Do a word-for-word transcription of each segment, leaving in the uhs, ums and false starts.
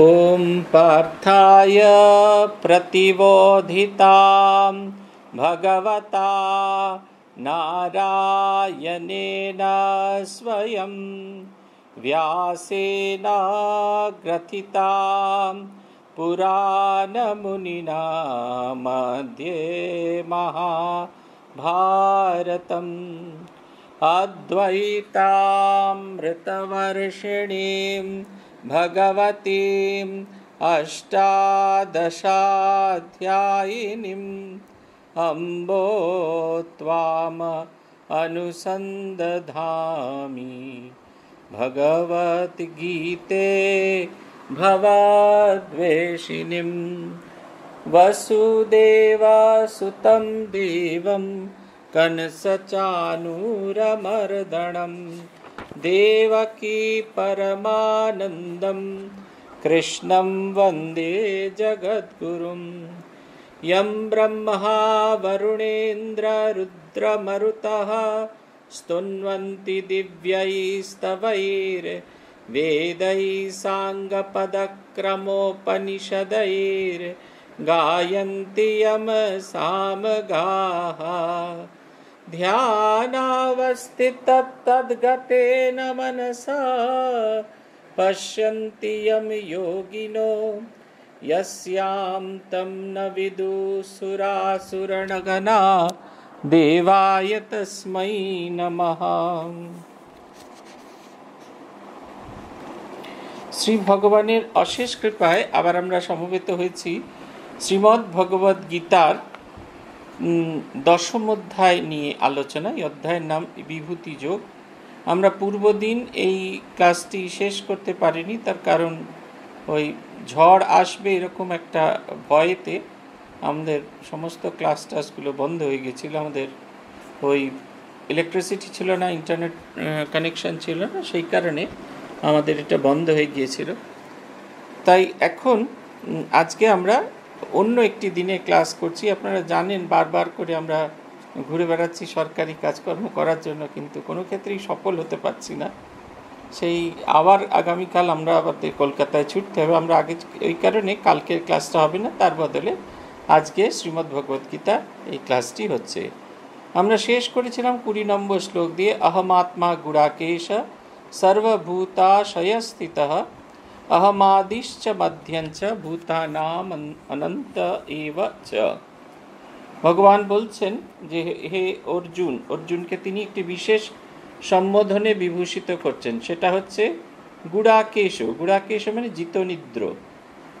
ॐ पार्थाय प्रतिबोधितां भगवता नारायणेन स्वयं व्यासेन ग्रथितां पुराणमुनिना मध्ये महाभारतम् अद्वैतामृतवर्षिणीं भगवतीं अष्टादशाध्यायिनीं अम्बो त्वाम् अनुसन्दधामि। भगवद्गीते भवद्वेषिनीं वसुदेवसुतं देवं कंसचाणूरमर्दनं देवकी परमानन्दं कृष्णं वन्दे जगद्गुरुं। यं ब्रह्मा वरुणेन्द्ररुद्रमरुतः स्तुन्वन्ति दिव्यैस्तवैर्वेदैः साङ्गपदक्रमोपनिषदैर् गायन्ति यमसामगाः। ध्यानावस्थिततद्गतेन मनसा पश्यन्ति यं योगिनो यस्यां तं न विदुसुरासुरगणा देवाय तस्मै नमः। श्री भगवानेर अशेष कृपाय आबार आमरा समवेत हयेछि श्रीमद् भगवद गीतार दशम अध्याय निये आलोचना। अध्याय नाम विभूति जोग। आमरा पूर्व दिन एई क्लासटी शेष करते पारिनी तार कारण ओई झड़ आसबे एरकम एकटा भयते आमादेर समस्त क्लास टासगुलो बंध हये गेछिलो। आमादेर ओई इलेक्ट्रिसिटी छिलो ना, इंटरनेट कानेक्शन छिलो ना, सेई कारणे आमादेर एटा बंध हये गियेछिलो। ताई एखन आजके आमरा अन्य एक दिन क्लास करछि। आपनारा जानें बार बार करे आमरा घुरे बेड़ाच्छि सरकारी काजकर्म करार जोन्नो, किन्तु कोनो क्षेत्रेई सफल होते पारछि ना। सेई आबार आगामीकाल आमरा आबार कलकाताय छुटते हबे। आमरा आगे ओई कारणे कालकेर क्लासटा हबे ना, तार बदले आजके श्रीमद् भगवद गीता एई क्लासटी होच्छे। आमरा शेष करेछिलाम बीस नम्बर श्लोक दिये, अहम् आत्मा गुडाकेश सर्वभूताशयस्थितः अहमादिश्च मध्यञ्च भूतानाम् अनन्त एव च। भगवान बोलছেন যে হে अर्जुन, अर्जुन के তিনি একটি বিশেষ সম্বোধনে বিভূষিত করছেন। সেটা হচ্ছে গুড়াকেশ। গুড়াকেশ মানে জিতনিদ্র।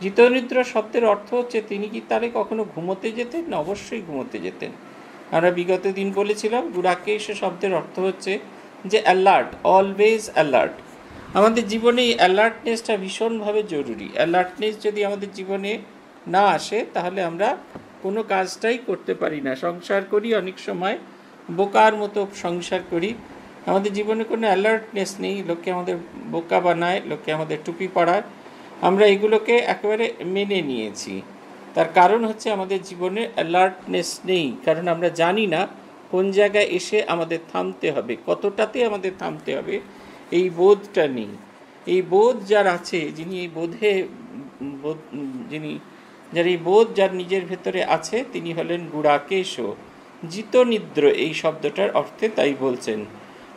জিতনিদ্র শব্দের অর্থ হচ্ছে তিনি কি তারে কখনো ঘুমোতে যেতেন? অবশ্যই ঘুমোতে যেতেন। আমরা বিগত দিন বলেছিলাম গুড়াকেশ শব্দের অর্থ হচ্ছে যে অ্যালার্ট, অলওয়েজ অ্যালার্ট। আমাদের জীবনে এই অ্যালার্টনেসটা ভীষণভাবে জরুরি। অ্যালার্টনেস যদি আমাদের জীবনে না আসে তাহলে আমরা কোনো কাজটাই করতে পারি না। সংসার করি, অনেক সময় বোকার মতো সংসার করি। আমাদের জীবনে কোনো অ্যালার্টনেস নেই। লোকে আমাদের বোকা বানায়, লোকে আমাদের টুপি পড়ায়। আমরা এগুলোকে একেবারে মেনে নিয়েছি। তার কারণ হচ্ছে আমাদের জীবনে অ্যালার্টনেস নেই, কারণ আমরা জানি না কোন জায়গায় এসে আমাদের থামতে হবে, কতটাতে আমাদের থামতে হবে এই বোধটা নেই। এই বোধ যার আছে, যিনি এই বোধে বোধ যিনি যার এই বোধ যার নিজের ভেতরে আছে তিনি হলেন গুড়াকেশ, জিতনিদ্র এই শব্দটার অর্থে। তাই বলছেন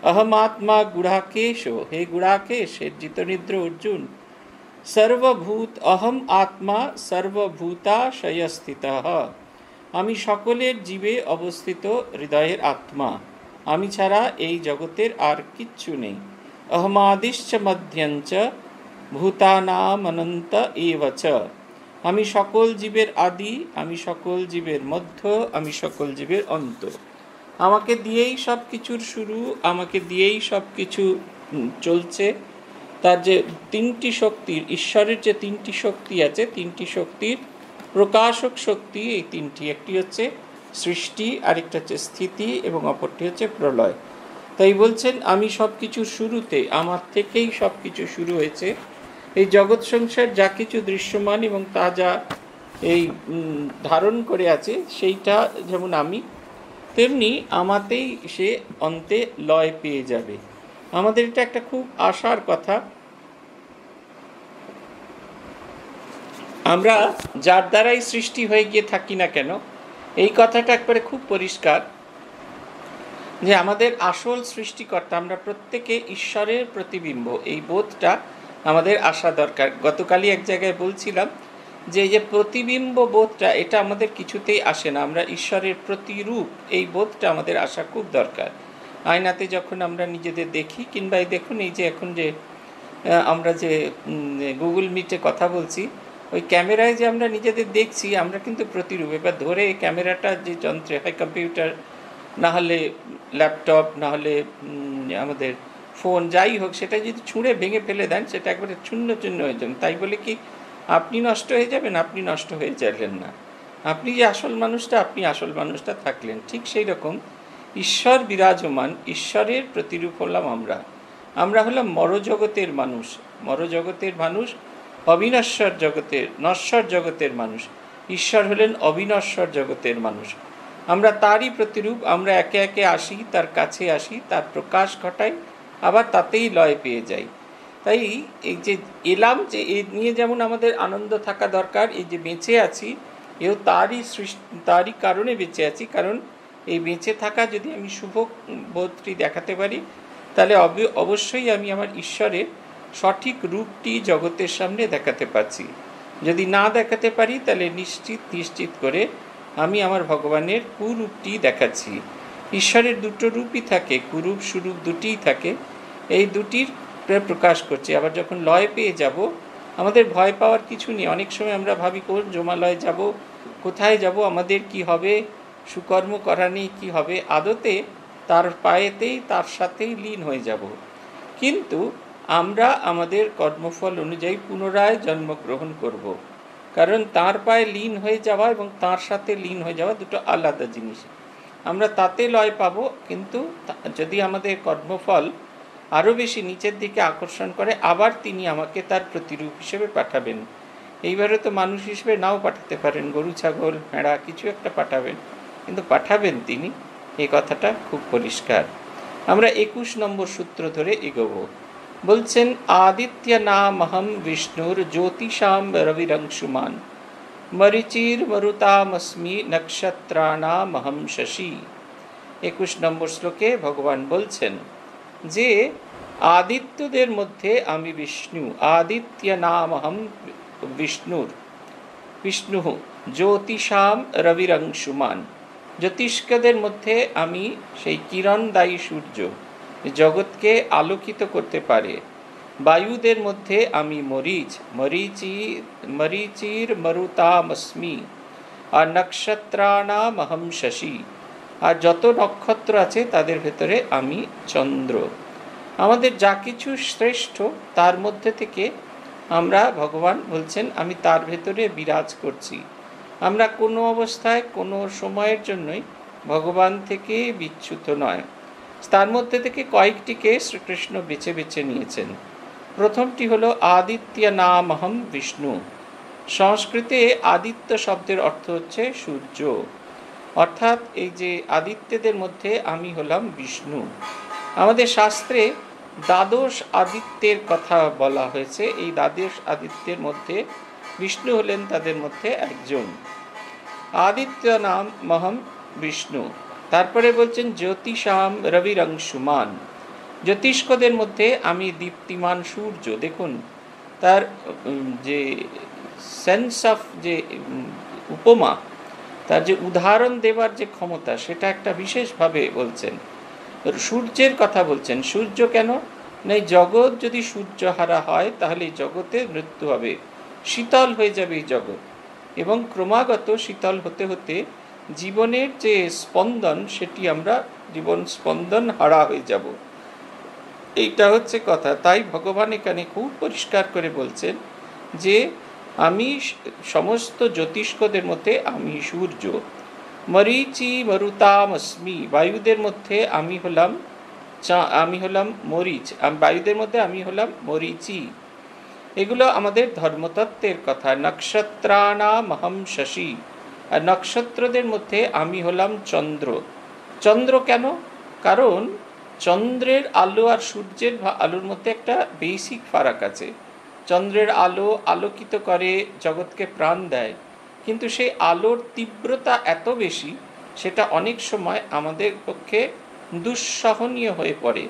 অহম আত্মা গুড়াকেশ, হে গুড়াকেশ, হে জিতনিদ্র অর্জুন, সর্বভূত অহম আত্মা সর্বভূতাশয়স্থিতঃ, আমি সকলের জীবে অবস্থিত হৃদয়ের আত্মা, আমি ছাড়া এই জগতের আর কিচ্ছু নেই। अहमादिश्च मध्यञ्च भूतानाम् अनन्त एव च, आमी सकल जीवेर आदि, आमी सकल जीवेर मध्य, आमी सकल जीवेर अंत। आमाके दिएई सब किछुर शुरू, आमाके दिएई सब किछु चलछे। तार जे तीनटी शक्तिर, ईश्वरेर जे तीनटी शक्ति आछे, तीनटी शक्तिर प्रकाशक शक्ति एई तीनटी। एकटी होच्छे सृष्टि, आरेकटा होच्छे स्थिति एबं अपरटी होच्छे प्रलय। তাই বলছেন আমি সব কিছুর শুরুতে, আমার থেকেই সব কিছু শুরু হয়েছে। এই জগৎ সংসার যা কিছু দৃশ্যমান এবং তা যা এই ধারণ করে আছে সেইটা যেমন আমি, তেমনি আমাতেই সে অন্তে লয় পেয়ে যাবে। আমাদের এটা একটা খুব আশার কথা। আমরা যার দ্বারাই সৃষ্টি হয়ে গিয়ে থাকি না কেন, এই কথাটা একবারে খুব পরিষ্কার যে আমাদের আসল সৃষ্টিকর্তা, আমরা প্রত্যেকে ঈশ্বরের প্রতিবিম্ব, এই বোধটা আমাদের আসা দরকার। গতকালই এক জায়গায় বলছিলাম যে যে প্রতিবিম্ব বোধটা, এটা আমাদের কিছুতেই আসে না। আমরা ঈশ্বরের প্রতিরূপ, এই বোধটা আমাদের আসা খুব দরকার। আয়নাতে যখন আমরা নিজেদের দেখি, কিংবা এই দেখুন এই যে এখন যে আমরা যে গুগল মিটে কথা বলছি, ওই ক্যামেরায় যে আমরা নিজেদের দেখছি, আমরা কিন্তু প্রতিরূপ। এবার ধরে ক্যামেরাটা যে যন্ত্রে হয়, কম্পিউটার না হলে ল্যাপটপ না হলে আমাদের ফোন, যাই হোক, সেটা যদি ছুঁড়ে ভেঙে ফেলে দেন, সেটা একবারে চূর্ণ চূর্ণ হয়ে যান। তাই বলে কি আপনি নষ্ট হয়ে যাবেন? আপনি নষ্ট হয়ে যাবেন না। আপনি যে আসল মানুষটা, আপনি আসল মানুষটা থাকলেন। ঠিক সেই রকম ঈশ্বর বিরাজমান, ঈশ্বরের প্রতিরূপ হলাম আমরা। আমরা হলাম মরজগতের মানুষ, মরজগতের মানুষ, অবিনশ্বর জগতের, নশ্বর জগতের মানুষ। ঈশ্বর হলেন অবিনশ্বর জগতের মানুষ। আমরা তারই প্রতিরূপ। আমরা একে একে আসি, তার কাছে আসি, তার প্রকাশ ঘটাই, আবার তাতেই লয় পেয়ে যাই। তাই এই যে এলাম, যে এ নিয়ে যেমন আমাদের আনন্দ থাকা দরকার। এই যে বেঁচে আছি, এও তারই সৃষ্টি, তারই কারণে বেঁচে আছি। কারণ এই বেঁচে থাকা, যদি আমি শুভ বোধটি দেখাতে পারি, তাহলে অবশ্যই আমি আমার ঈশ্বরের সঠিক রূপটি জগতের সামনে দেখাতে পারছি। যদি না দেখাতে পারি, তাহলে নিশ্চিত নিশ্চিত করে আমি আমার ভগবানের কুরূপটি দেখাচ্ছি। ঈশ্বরের দুটো রূপই থাকে, কুরূপ সুরূপ দুটিই থাকে। এই দুটির প্রকাশ করছে। আবার যখন লয় পেয়ে যাব, আমাদের ভয় পাওয়ার কিছু নেই। অনেক সময় আমরা ভাবি, কোন জমালয়ে যাব, কোথায় যাব, আমাদের কি হবে, সুকর্ম করা নেই কি হবে। আদতে তার পায়েতেই, তার সাথেই লীন হয়ে যাব। কিন্তু আমরা আমাদের কর্মফল অনুযায়ী পুনরায় জন্মগ্রহণ করব। কারণ তার পায়ে লীন হয়ে যাওয়া এবং তার সাথে লীন হয়ে যাওয়া দুটো আলাদা জিনিস। আমরা তাতে লয় পাব, কিন্তু যদি আমাদের কর্মফল আরও বেশি নিচের দিকে আকর্ষণ করে, আবার তিনি আমাকে তার প্রতিরূপ হিসেবে পাঠাবেন। এইবারে তো মানুষ হিসেবে নাও পাঠাতে পারেন, গরু ছাগল ভেড়া কিছু একটা পাঠাবেন, কিন্তু পাঠাবেন তিনি, এই কথাটা খুব পরিষ্কার। আমরা একুশ নম্বর সূত্র ধরে এগোব। বলছেন, আদিত্য নামহম বিষ্ণুর জ্যোতিষাম রবিরংশুমান মরিচির মরুতামস্মি নক্ষত্রাণামহম শশী। একুশ নম্বর শ্লোকে ভগবান বলছেন যে আদিত্যদের মধ্যে আমি বিষ্ণু, আদিত্য নামহম বিষ্ণুর, বিষ্ণু জ্যোতিষাম রবিরংশুমান, জ্যোতিষ্কদের মধ্যে আমি সেই কিরণদায়ী সূর্য, জগৎকে আলোকিত করতে পারে। বায়ুদের মধ্যে আমি মরিচ, মরিচি মরিচির মরুতামস্মি, আর নক্ষত্রাণামহম শশী, আর যত নক্ষত্র আছে তাদের ভেতরে আমি চন্দ্র। আমাদের যা কিছু শ্রেষ্ঠ তার মধ্যে থেকে আমরা, ভগবান বলছেন, আমি তার ভেতরে বিরাজ করছি। আমরা কোনো অবস্থায় কোনো সময়ের জন্যই ভগবান থেকে বিচ্যুত নয়। তার মধ্যে থেকে কয়েকটিকে শ্রীকৃষ্ণ বেছে বেছে নিয়েছেন। প্রথমটি হলো আদিত্য নামহম বিষ্ণু। সংস্কৃতে আদিত্য শব্দের অর্থ হচ্ছে সূর্য, অর্থাৎ এই যে আদিত্যদের মধ্যে আমি হলাম বিষ্ণু। আমাদের শাস্ত্রে দ্বাদশ আদিত্যের কথা বলা হয়েছে। এই দ্বাদশ আদিত্যের মধ্যে বিষ্ণু হলেন তাদের মধ্যে একজন। আদিত্য নাম মহম বিষ্ণু। তারপরে বলছেন জ্যোতিষাম রবিরংশুমান, জ্যোতিষ্কদের মধ্যে আমি দীপ্তিমান সূর্য। দেখুন তার যে সেন্স অফ যে উপমা, তার যে উদাহরণ দেবার যে ক্ষমতা, সেটা একটা বিশেষভাবে বলছেন। সূর্যের কথা বলছেন। সূর্য কেন? না, এই জগৎ যদি সূর্যহারা হয় তাহলে এই জগতে মৃত্যু হবে, শীতল হয়ে যাবে এই জগৎ। এবং ক্রমাগত শীতল হতে হতে জীবনের যে স্পন্দন, সেটি আমরা জীবন স্পন্দন হারা হয়ে যাব, এইটা হচ্ছে কথা। তাই ভগবান এখানে খুব পরিষ্কার করে বলছেন যে আমি সমস্ত জ্যোতিষ্কদের মধ্যে আমি সূর্য। মরিচি মরুতামস্মি, বায়ুদের মধ্যে আমি হলাম চা, আমি হলাম মরিচ, বায়ুদের মধ্যে আমি হলাম মরিচি। এগুলো আমাদের ধর্মতত্ত্বের কথা। নক্ষত্রাণামহম শশী, আর নক্ষত্রদের মধ্যে আমি হলাম চন্দ্র। চন্দ্র কেন? কারণ চন্দ্রের আলো আর সূর্যের আলোর মধ্যে একটা বেসিক ফারাক আছে। चंद्रेर आलो आलोकित करे जगत के प्राण देय किन्तु सेई आलोर तीव्रता एतो बेशी सेटा अनेक समय आमादेर पक्षे दुस्सहनीय हये पड़े।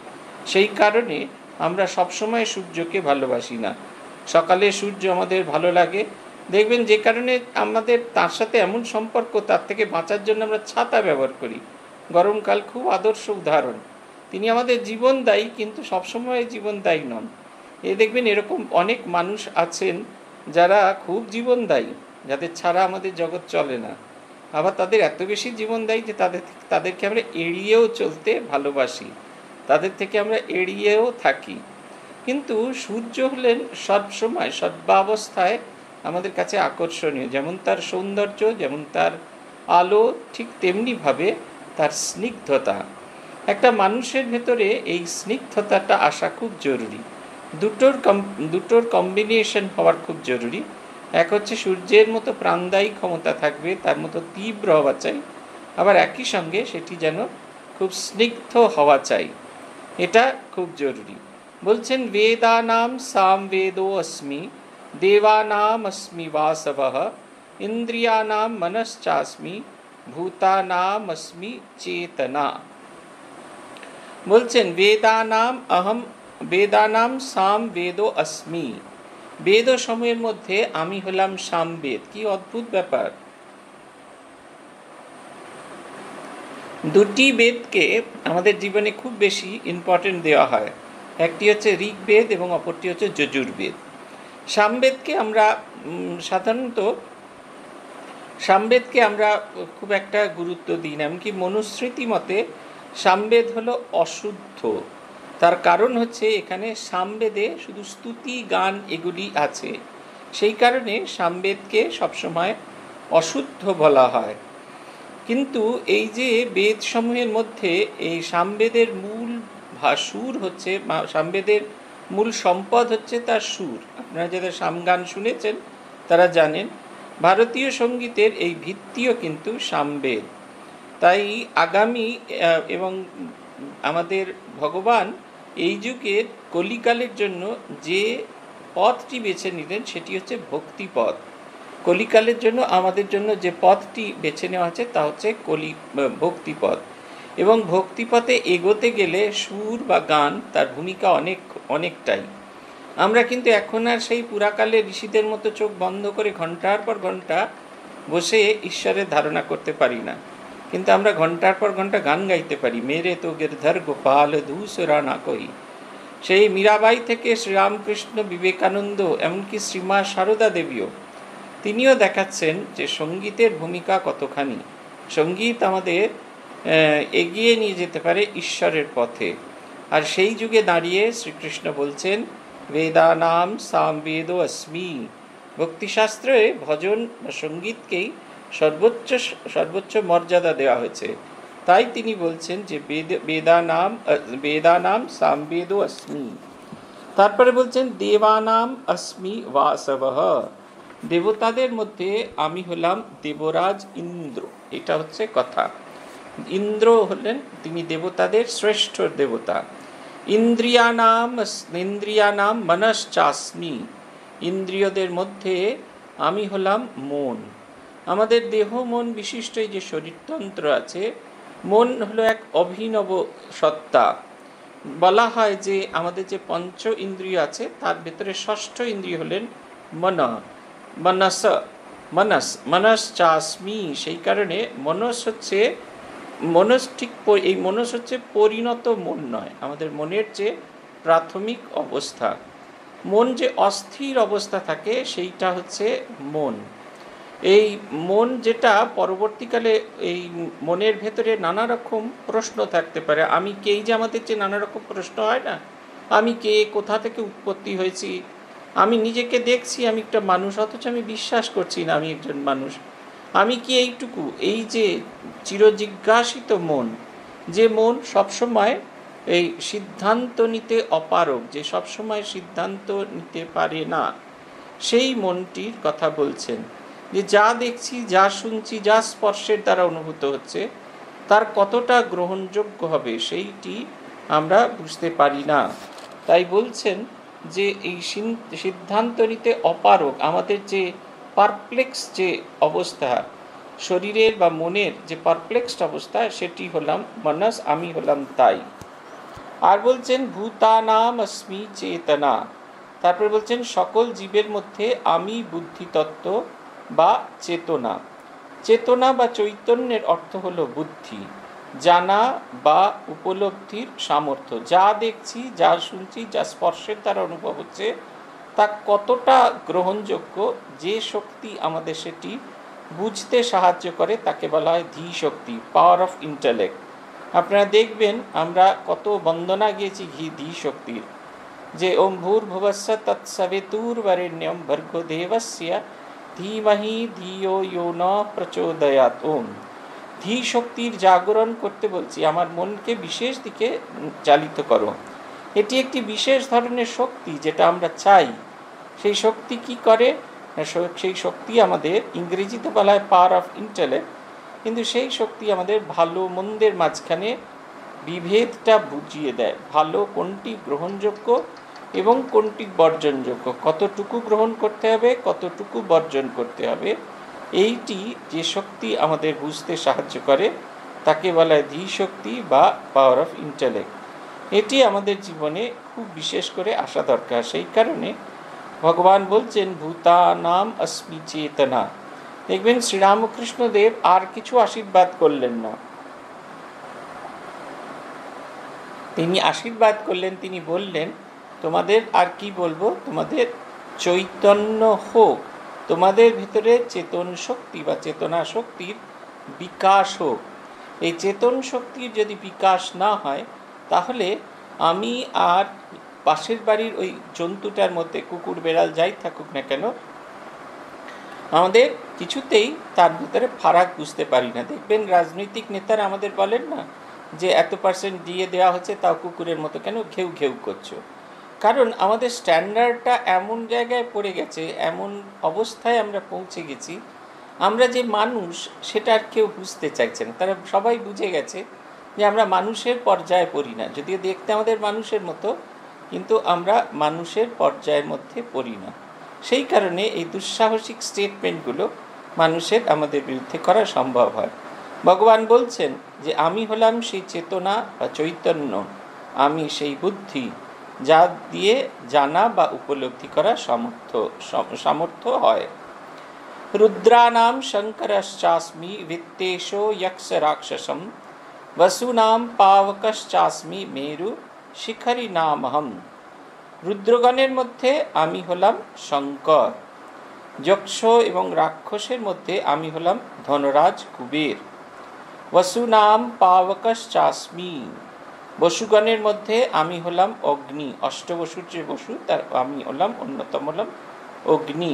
सेई कारणे आमरा सब समय सूर्यके भालोबासी ना। सकाले सूर्य आमादेर भालो लागे देखबेन जे कारणे आमादेर तार साथे एमन सम्पर्क तार थेके बाँचार जोन्नो आमरा छाता व्यवहार करी। गरमकाल खूब आदर्श उदाहरण। तिनि आमादेर जीवनदायी किन्तु सब समय जीवनदायी नन। ये देखें एरकम अनेक मानुष आछेन जारा खूब जीवनदायी जादेर छाड़ा आमादेर जगत चले ना। आबार तादेर एत बेशी जीवनदायी जे तादेर तादेरके आमरा एड़िएओ चलते भालोबासी तादेर थेके आमरा एड़िएओ थाकी। किन्तु सूर्य हलेन सब समय सर्वावस्थाय आमादेर काछे आकर्षणीय। जेमन तार सौंदर्य जेमन तार आलो ठीक तेमनि भावे तार स्निग्धता। एकटा मानुषेर भेतरे एई स्निग्धताटा आसा खूब जरूरी। दुटोर कम दुटोर कम्बिनेशन हवार खूब जरूरी। एक हच्छे सूर्येर मतो प्राणदायी क्षमता थाकबे तार मतो तीव्र हवा चाई आबार एकी संगे सेटी जेन खूब स्निग्ध हवा चाई एटा खूब जरूरी। बोलछेन वेदानां सामवेदो अस्मि देवानां अस्मि वासवः इन्द्रियाणां मनश्चास्मि भूतानां अस्मि चेतना। बोलछेन वेदानां अहम् वेदानाम साम वेदो अस्मि वेद समूहेर मध्य आमी हलाम सामवेद। कि अद्भुत ब्यापार। दुटी वेद के आमादेर जीवने खूब बेशी इम्पर्टेंट देवा हय। एकटी हच्छे ऋग्वेद एबं अपरटी हच्छे यजुर्वेद। सामवेद के आमरा साधारणत सामवेद के आमरा खूब एकटा गुरुत्व दिई ना। एमनकि मनुस्मृति मते सामवेद हलो अशुद्ध। तार कारण हच्छे एखाने सामवेदे शुधु स्तुति गान एगुली आछे। सेई कारणे सामवेदके सब समय अशुद्ध बला हय। किन्तु एई जे वेद समूहेर मध्ये एई सामवेदेर मूल भासुर हच्छे सामवेदेर मूल सम्पद हच्छे तार सुर। आपनारा जारा सामगान शुनेछेन तारा जानेन भारतीय संगीतेर एई भित्तिओ किन्तु सामवेद। ताई आगामी एवं आमादेर भगवान এই যুগের কলিকালের জন্য যে পথটি বেছে নিলেন সেটি হচ্ছে ভক্তি পথ। কলিকালের জন্য আমাদের জন্য যে পথটি বেছে নেওয়া আছে তা হচ্ছে কলি ভক্তি পথ। এবং ভক্তি পথে এগোতে গেলে সুর বা গান তার ভূমিকা অনেক অনেকটাই। আমরা কিন্তু এখন আর সেই পুরাকালে ঋষিদের মতো চোখ বন্ধ করে ঘন্টার পর ঘন্টা বসে ঈশ্বরের ধারণা করতে পারি না। কিন্তু আমরা ঘন্টার পর ঘন্টা গান গাইতে পারি। মেরে তো গিরধর গোপাল ধূসরা না কই। সেই মীরাবাই থেকে শ্রীরামকৃষ্ণ বিবেকানন্দ এমনকি শ্রীমা সারদা দেবীও তিনিও দেখাচ্ছেন যে সঙ্গীতের ভূমিকা কতখানি। সঙ্গীত আমাদের এগিয়ে নিয়ে যেতে পারে ঈশ্বরের পথে। আর সেই যুগে দাঁড়িয়ে শ্রীকৃষ্ণ বলছেন বেদানাম সামবেদ অস্মি। ভক্তিশাস্ত্রে ভজন বা সঙ্গীতকেই सर्वोच्च सर्वोच्च मर्यादा देवा होयेछे। ताई तिनी बोलछेन जे वेद वेदानाम वेदानाम सामवेदो अस्मि। तारपरे बोलछेन देवानाम अस्मि वासवः। देवतादेर मध्य आमी हलाम देवराज इंद्र। एटा होच्छे कथा। इंद्र हलेन तिनी देवतादेर श्रेष्ठ देवता। इंद्रियानाम इंद्रियानाम मनश्चास्मि। इंद्रियोदेर मध्य आमी हलाम मन। আমাদের দেহ মন বিশিষ্ট এই যে শরীরতন্ত্র আছে মন হলো এক অভিনব সত্তা। বলা হয় যে আমাদের যে পঞ্চ ইন্দ্রিয় আছে তার ভিতরে ষষ্ঠ ইন্দ্রিয় হলেন মন। মনস মনস মনস চাস্মি। সেই কারণে মনস হচ্ছে মনস ঠিক এই মনস হচ্ছে পরিণত মন নয়, আমাদের মনের যে প্রাথমিক অবস্থা মন যে অস্থির অবস্থা থাকে সেইটা হচ্ছে মন। এই মন যেটা পরবর্তীকালে এই মনের ভেতরে নানা রকম প্রশ্ন থাকতে পারে। আমি কে, এই যে আমাদের যে নানা রকম প্রশ্ন হয় না, আমি কে, কোথা থেকে উৎপত্তি হয়েছি, আমি নিজেকে দেখছি আমি একটা মানুষ অথচ আমি বিশ্বাস করছি না আমি একজন মানুষ, আমি কি এইটুকু, এই যে চিরজিজ্ঞাসিত মন, যে মন সবসময় এই সিদ্ধান্ত নিতে অপারগ, যে সবসময় সিদ্ধান্ত নিতে পারে না, সেই মনটির কথা বলছেন। যে যা দেখছি যা শুনছি যা স্পর্শের দ্বারা অনুভূত হচ্ছে তার কতটা গ্রহণযোগ্য হবে সেইটি আমরা বুঝতে পারি না। তাই বলছেন যে এই সিদ্ধান্ত নিতে অপারক, আমাদের যে পারপ্লেক্স যে অবস্থা, শরীরের বা মনের যে পারপ্লেক্সড অবস্থা, সেটি হলাম মানস, আমি হলাম তাই। আর বলছেন ভূতানাম অস্মি চেতনা, তারপরে বলছেন সকল জীবের মধ্যে আমি বুদ্ধিতত্ত্ব বা চেতনা। চেতনা বা চৈতন্যের অর্থ হলো বুদ্ধি, জানা বা উপলব্ধির সামর্থ্য। যা দেখছি, যা শুনছি, যা স্পর্শের দ্বারা অনুভব হচ্ছে, তা কতটা গ্রহণযোগ্য, যে শক্তি আমাদের সেটি বুঝতে সাহায্য করে তাকে বলা হয় ধী শক্তি, পাওয়ার অফ ইন্টালেক্ট। আপনারা দেখবেন আমরা কত বন্দনা গিয়েছি ঘি ধী শক্তির, যে ওম ভূর্ভুবঃ তৎসবিতুর্বরেণ্যম ভর্গো দেবস্য ধীমহি ধিয়ো ইয়ো ন প্রচোদয়াৎ। ওম ধী শক্তির জাগরণ করতে বলছি, আমার মনকে বিশেষ দিকে চালিত করো। এটি একটি বিশেষ ধরনের শক্তি যেটা আমরা চাই। সেই শক্তি কি করে? সেই শক্তি আমাদের, ইংরেজিতে বলা হয় পাওয়ার অফ ইন্টালেক্ট, কিন্তু সেই শক্তি আমাদের ভালো মন্দের মাঝখানে বিভেদটা বুঝিয়ে দেয়, ভালো কোনটি গ্রহণযোগ্য এবং কোনটি বর্জনযোগ্য, কতটুকু গ্রহণ করতে হবে, কতটুকু বর্জন করতে হবে। এইটি যে শক্তি আমাদের বুঝতে সাহায্য করে তাকে বলা হয় ধী শক্তি বা পাওয়ার অফ ইন্টালেক্ট। এটি আমাদের জীবনে খুব বিশেষ করে আসা দরকার। সেই কারণে ভগবান বলছেন ভূতানাম অস্মি চেতনা। দেখবেন শ্রীরামকৃষ্ণদেব আর কিছু আশীর্বাদ করলেন না, তিনি আশীর্বাদ করলেন, তিনি বললেন তোমাদের আর কি বলবো, তোমাদের চৈতন্য হোক, তোমাদের ভিতরে চেতন শক্তি বা চেতনা শক্তির বিকাশ হোক। এই চেতন শক্তির যদি বিকাশ না হয় তাহলে আমি আর পাশের বাড়ির ওই জন্তুটার মধ্যে, কুকুর বেড়াল যাই থাকুক না কেন, আমাদের কিছুতেই তার ভিতরে ফারাক বুঝতে পারি না। দেখবেন রাজনৈতিক নেতারা আমাদের বলেন না যে এত পার্সেন্ট দিয়ে দেওয়া হচ্ছে, তাও কুকুরের মতো কেন ঘেউ ঘেউ করছো। কারণ আমাদের স্ট্যান্ডার্ডটা এমন জায়গায় পড়ে গেছে, এমন অবস্থায় আমরা পৌঁছে গেছি, আমরা যে মানুষ সেটা আর কেউ বুঝতে চাইছে না। তারা সবাই বুঝে গেছে যে আমরা মানুষের পর্যায়ে পড়ি না, যদিও দেখতে আমাদের মানুষের মতো, কিন্তু আমরা মানুষের পর্যায়ের মধ্যে পড়ি না। সেই কারণে এই দুঃসাহসিক স্টেটমেন্টগুলো মানুষের আমাদের বিরুদ্ধে করা সম্ভব হয়। ভগবান বলছেন যে আমি হলাম সেই চেতনা বা চৈতন্য, আমি সেই বুদ্ধি যা দিয়ে জানা বা উপলব্ধি করা সামর্থ্য সামর্থ্য হয়। রুদ্রানাম শঙ্করশ্চাস্মি বিত্তেশো যক্ষ রাক্ষসম বসুনাম পাবকশ্চাস্মি মেরু শিখরি নামহম। রুদ্রগণের মধ্যে আমি হলাম শঙ্কর, যক্ষ এবং রাক্ষসের মধ্যে আমি হলাম ধনরাজ কুবের। বসুনাম পাবকশ্চাস্মি, বসুগণের মধ্যে আমি হলাম অগ্নি, অষ্টবসুর যে বসু তার আমি হলাম অন্যতম, হলাম অগ্নি।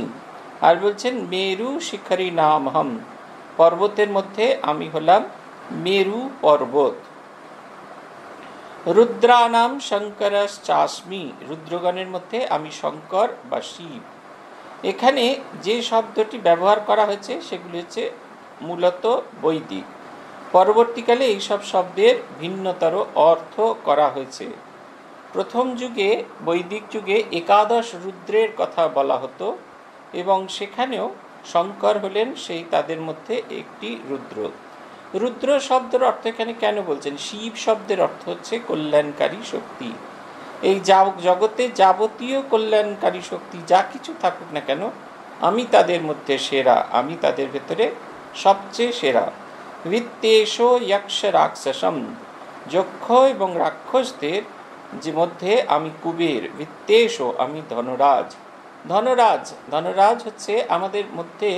আর বলছেন মেরু শিখরি নামহম, পর্বতের মধ্যে আমি হলাম মেরু পর্বত। রুদ্রানাম শঙ্করশ্চাস্মি, রুদ্রগণের মধ্যে আমি শঙ্কর বা শিব। এখানে যে শব্দটি ব্যবহার করা হয়েছে সেগুলি হচ্ছে মূলত বৈদিক, পরবর্তীকালে এইসব শব্দের ভিন্নতর অর্থ করা হয়েছে। প্রথম যুগে, বৈদিক যুগে একাদশ রুদ্রের কথা বলা হতো এবং সেখানেও শঙ্কর হলেন সেই তাদের মধ্যে একটি রুদ্র। রুদ্র শব্দের অর্থ এখানে কেন বলছেন? শিব শব্দের অর্থ হচ্ছে কল্যাণকারী শক্তি। এই জগতে যাবতীয় কল্যাণকারী শক্তি যা কিছু থাকুক না কেন, আমি তাদের মধ্যে সেরা, আমি তাদের ভেতরে সবচেয়ে সেরা। বিত্তেশো যক্ষ রাক্ষসম, যক্ষ এবং রাক্ষসদের যে মধ্যে আমি কুবের। বিত্তেশো, আমি ধনরাজ। ধনরাজ ধনরাজ হচ্ছে আমাদের মধ্যে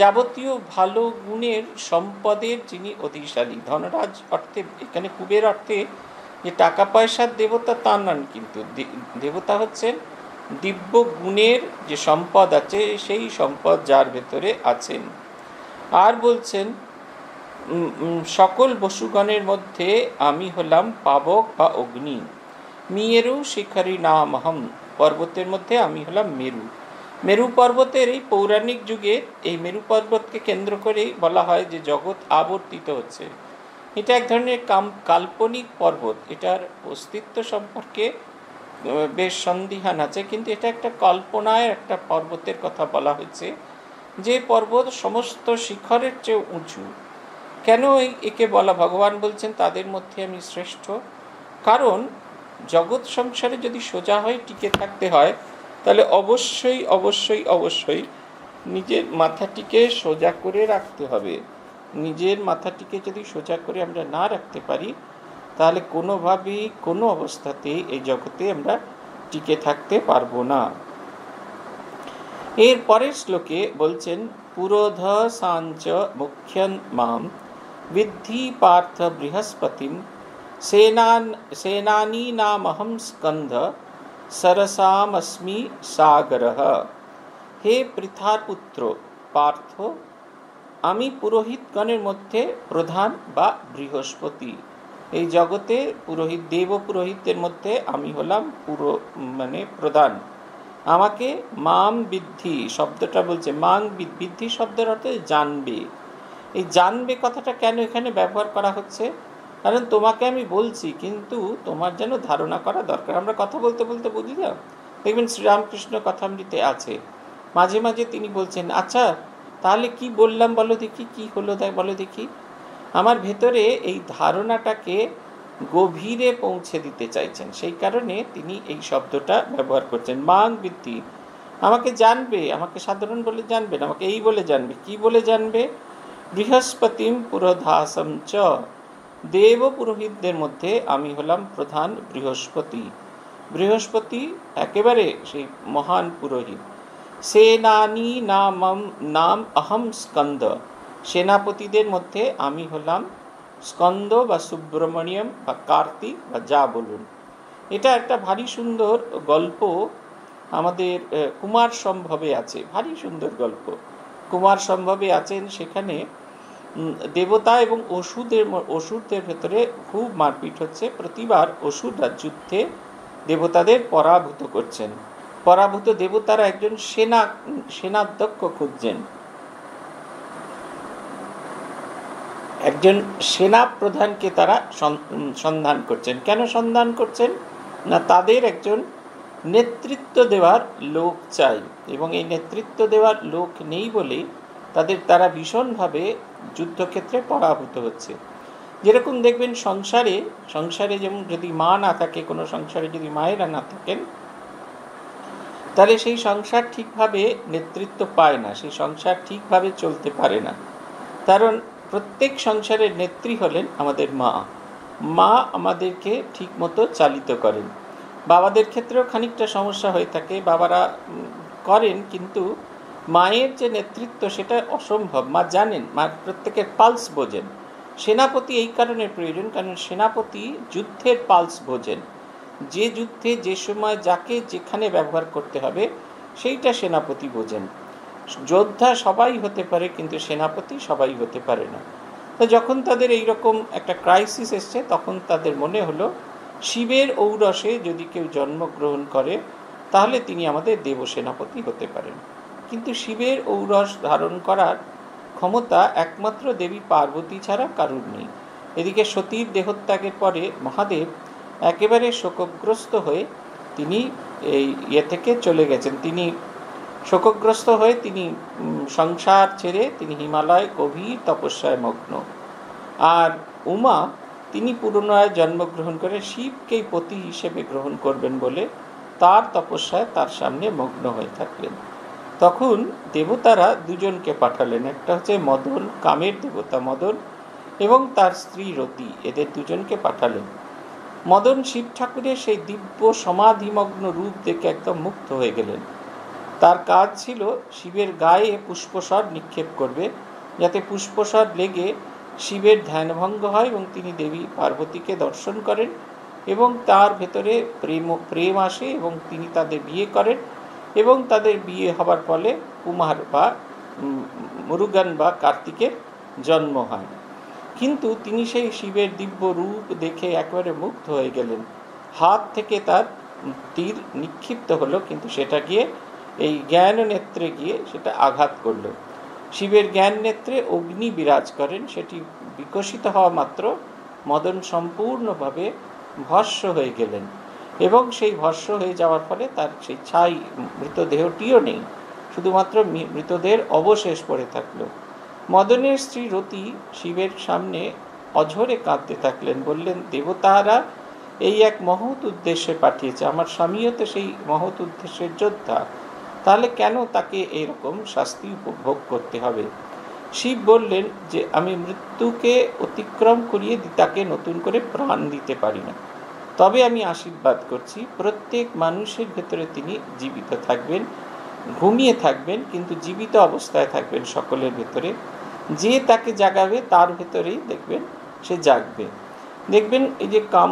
যাবতীয় ভালো গুণের, সম্পদের যিনি অধিশালী। ধনরাজ অর্থে এখানে কুবের অর্থে যে টাকা পয়সার দেবতা তা নন, কিন্তু দেবতা হচ্ছেন দিব্য গুণের যে সম্পদ আছে, সেই সম্পদ যার ভেতরে আছেন। আর বলছেন সকল বসুগণের মধ্যে আমি হলাম পাবক বা অগ্নি। মেরু শিখরি নামহম, পর্বতের মধ্যে আমি হলাম মেরু। মেরু পর্বতের এই পৌরাণিক যুগে এই মেরু পর্বতকে কেন্দ্র করেই বলা হয় যে জগৎ আবর্তিত হচ্ছে। এটা এক ধরনের কাম কাল্পনিক পর্বত, এটার অস্তিত্ব সম্পর্কে বেশ সন্দিহান আছে, কিন্তু এটা একটা কল্পনায় একটা পর্বতের কথা বলা হয়েছে, যে পর্বত সমস্ত শিখরের চেয়ে উঁচু। কেন একে বলা? ভগবান বলছেন তাদের মধ্যে আমি শ্রেষ্ঠ। কারণ জগৎ সংসারে যদি সোজা হয়, টিকে থাকতে হয়, তাহলে অবশ্যই অবশ্যই অবশ্যই নিজের মাথাটিকে সোজা করে রাখতে হবে। নিজের মাথাটিকে যদি সোজা করে আমরা না রাখতে পারি, তাহলে কোনোভাবেই কোনো অবস্থাতেই এই জগতে আমরা টিকে থাকতে পারব না। এর পরের শ্লোকে বলছেন, পুরোধ সাঞ্চ মুখ্যন মাম বিদ্ধি পার্থ বৃহস্পতিম সেনান সেনানী নামহম স্কন্ধ সরসামস্মি সাগরহ। হে পৃথার পুত্র পার্থ, আমি পুরোহিতগণের মধ্যে প্রধান বা বৃহস্পতি। এই জগতে পুরোহিত, দেব পুরোহিতদের মধ্যে আমি হলাম পুরো মানে প্রধান। আমাকে মাম বিদ্ধি শব্দটা বলছে, মাং বিদ্ধি শব্দের অর্থ জানবে। এই জানবে কথাটা কেন এখানে ব্যবহার করা হচ্ছে? কারণ তোমাকে আমি বলছি, কিন্তু তোমার যেন ধারণা করা দরকার। আমরা কথা বলতে বলতে বুঝি না, দেখবেন শ্রীরামকৃষ্ণ কথামৃতে আছে, মাঝে মাঝে তিনি বলছেন, আচ্ছা তাহলে কি বললাম বলো দেখি, কি হলো তাই বলো দেখি। আমার ভেতরে এই ধারণাটাকে গভীরে পৌঁছে দিতে চাইছেন, সেই কারণে তিনি এই শব্দটা ব্যবহার করছেন, মান বৃদ্ধি। আমাকে জানবে, আমাকে সাধারণ বলে জানবে না, আমাকে এই বলে জানবে। কি বলে জানবে? বৃহস্পতিম পুরোধাসম চ, দেব পুরোহিতদের মধ্যে আমি হলাম প্রধান বৃহস্পতি। বৃহস্পতি একেবারে সেই মহান পুরোহিত। সেনানী নামম নাম অহম স্কন্দ, সেনাপতিদের মধ্যে আমি হলাম স্কন্দ বা সুব্রমণিয়ম বা কার্তিক বা যা বলুন। এটা একটা ভারী সুন্দর গল্প আমাদের কুমার সম্ভবে আছে, ভারী সুন্দর গল্প কুমার সম্ভবে আছেন। সেখানে দেবতা এবং অসুরদের অসুরদের ভেতরে খুব মারপিট হচ্ছে। প্রতিবার অসুররা যুদ্ধে দেবতাদের পরাভূত করছেন। পরাভূত দেবতারা একজন সেনা সেনাধ্যক্ষ খুঁজছেন, একজন সেনা প্রধানকে তারা সন্ধান করছেন। কেন সন্ধান করছেন? না, তাদের একজন নেতৃত্ব দেওয়ার লোক চাই, এবং এই নেতৃত্ব দেওয়ার লোক নেই বলে তাদের তারা ভীষণভাবে যুদ্ধক্ষেত্রে পরাভূত হচ্ছে। যেরকম দেখবেন সংসারে সংসারে যেমন যদি মা না থাকে, কোনো সংসারে যদি মায়েরা না থাকেন, তাহলে সেই সংসার ঠিকভাবে নেতৃত্ব পায় না, সেই সংসার ঠিকভাবে চলতে পারে না। কারণ প্রত্যেক সংসারের নেত্রী হলেন আমাদের মা। মা আমাদেরকে ঠিকমতো চালিত করেন। বাবাদের ক্ষেত্রেও খানিকটা সমস্যা হয়ে থাকে, বাবারা করেন, কিন্তু মায়ের যে নেতৃত্ব সেটা অসম্ভব। মা জানেন, মা প্রত্যেকের পালস বোঝেন। সেনাপতি এই কারণে প্রয়োজন, কারণ সেনাপতি যুদ্ধের পালস বোঝেন। যে যুদ্ধে যে সময় যাকে যেখানে ব্যবহার করতে হবে সেইটা সেনাপতি বোঝেন। যোদ্ধা সবাই হতে পারে, কিন্তু সেনাপতি সবাই হতে পারে না। তো যখন তাদের এইরকম একটা ক্রাইসিস এসছে, তখন তাদের মনে হলো শিবের ঔরসে যদি কেউ জন্মগ্রহণ করে তাহলে তিনি আমাদের দেবসেনাপতি হতে পারেন। কিন্তু শিবের ঔরস ধারণ করার ক্ষমতা একমাত্র দেবী পার্বতী ছাড়া কারুর নেই। এদিকে সতীর দেহত্যাগের পরে মহাদেব একেবারে শোকগ্রস্ত হয়ে তিনি এই ইয়ে থেকে চলে গেছেন। তিনি শোকগ্রস্ত হয়ে তিনি সংসার ছেড়ে তিনি হিমালয় গভীর তপস্যায় মগ্ন। আর উমা তিনি পুনরায় জন্মগ্রহণ করে শিবকেই পতি হিসেবে গ্রহণ করবেন বলে তার তপস্যায় তার সামনে মগ্ন হয়ে থাকলেন। তখন দেবতারা দুজনকে পাঠালেন, একটা হচ্ছে মদন, কামের দেবতা মদন, এবং তার স্ত্রী রতি, এদের দুজনকে পাঠালেন। মদন শিব ঠাকুরের সেই দিব্য সমাধিমগ্ন রূপ দেখে একদম মুগ্ধ হয়ে গেলেন। তার কাজ ছিল শিবের গায়ে পুষ্পসর নিক্ষেপ করবে, যাতে পুষ্পসর লেগে শিবের ধ্যানভঙ্গ হয় এবং তিনি দেবী পার্বতীকে দর্শন করেন এবং তার ভেতরে প্রেম প্রেম আসে এবং তিনি তাদের বিয়ে করেন। এবং তাদের বিয়ে হবার ফলে কুমার বা মুরুগান বা কার্তিকের জন্ম হয়। কিন্তু তিনি সেই শিবের দিব্য রূপ দেখে একেবারে মুগ্ধ হয়ে গেলেন। হাত থেকে তার তীর নিক্ষিপ্ত হলো, কিন্তু সেটা গিয়ে এই জ্ঞান নেত্রে গিয়ে সেটা আঘাত করল। শিবের জ্ঞান নেত্রে অগ্নি বিরাজ করেন, সেটি বিকশিত হওয়া মাত্র মদন সম্পূর্ণভাবে ভস্ম হয়ে গেলেন। এবং সেই ভস্ম হয়ে যাওয়ার ফলে তার সেই ছাই মৃতদেহটিও নেই, শুধুমাত্র মৃতদেহের অবশেষ পড়ে থাকলো। মদনের স্ত্রী রতি শিবের সামনে অঝরে কাঁদতে থাকলেন, বললেন, দেবতারা এই এক মহৎ উদ্দেশ্যে পাঠিয়েছে, আমার স্বামীও তো সেই মহৎ উদ্দেশ্যের যোদ্ধা, তাহলে কেন তাকে এরকম শাস্তি উপভোগ করতে হবে? শিব বললেন যে আমি মৃত্যুকে অতিক্রম করিয়ে তাকে নতুন করে প্রাণ দিতে পারি না, তবে আমি আশীর্বাদ করছি প্রত্যেক মানুষের ভেতরে তিনি জীবিত থাকবেন, ঘুমিয়ে থাকবেন কিন্তু জীবিত অবস্থায় থাকবেন সকলের ভেতরে, যে তাকে জাগাবে তার ভেতরেই দেখবেন সে জাগবে। দেখবেন এই যে কাম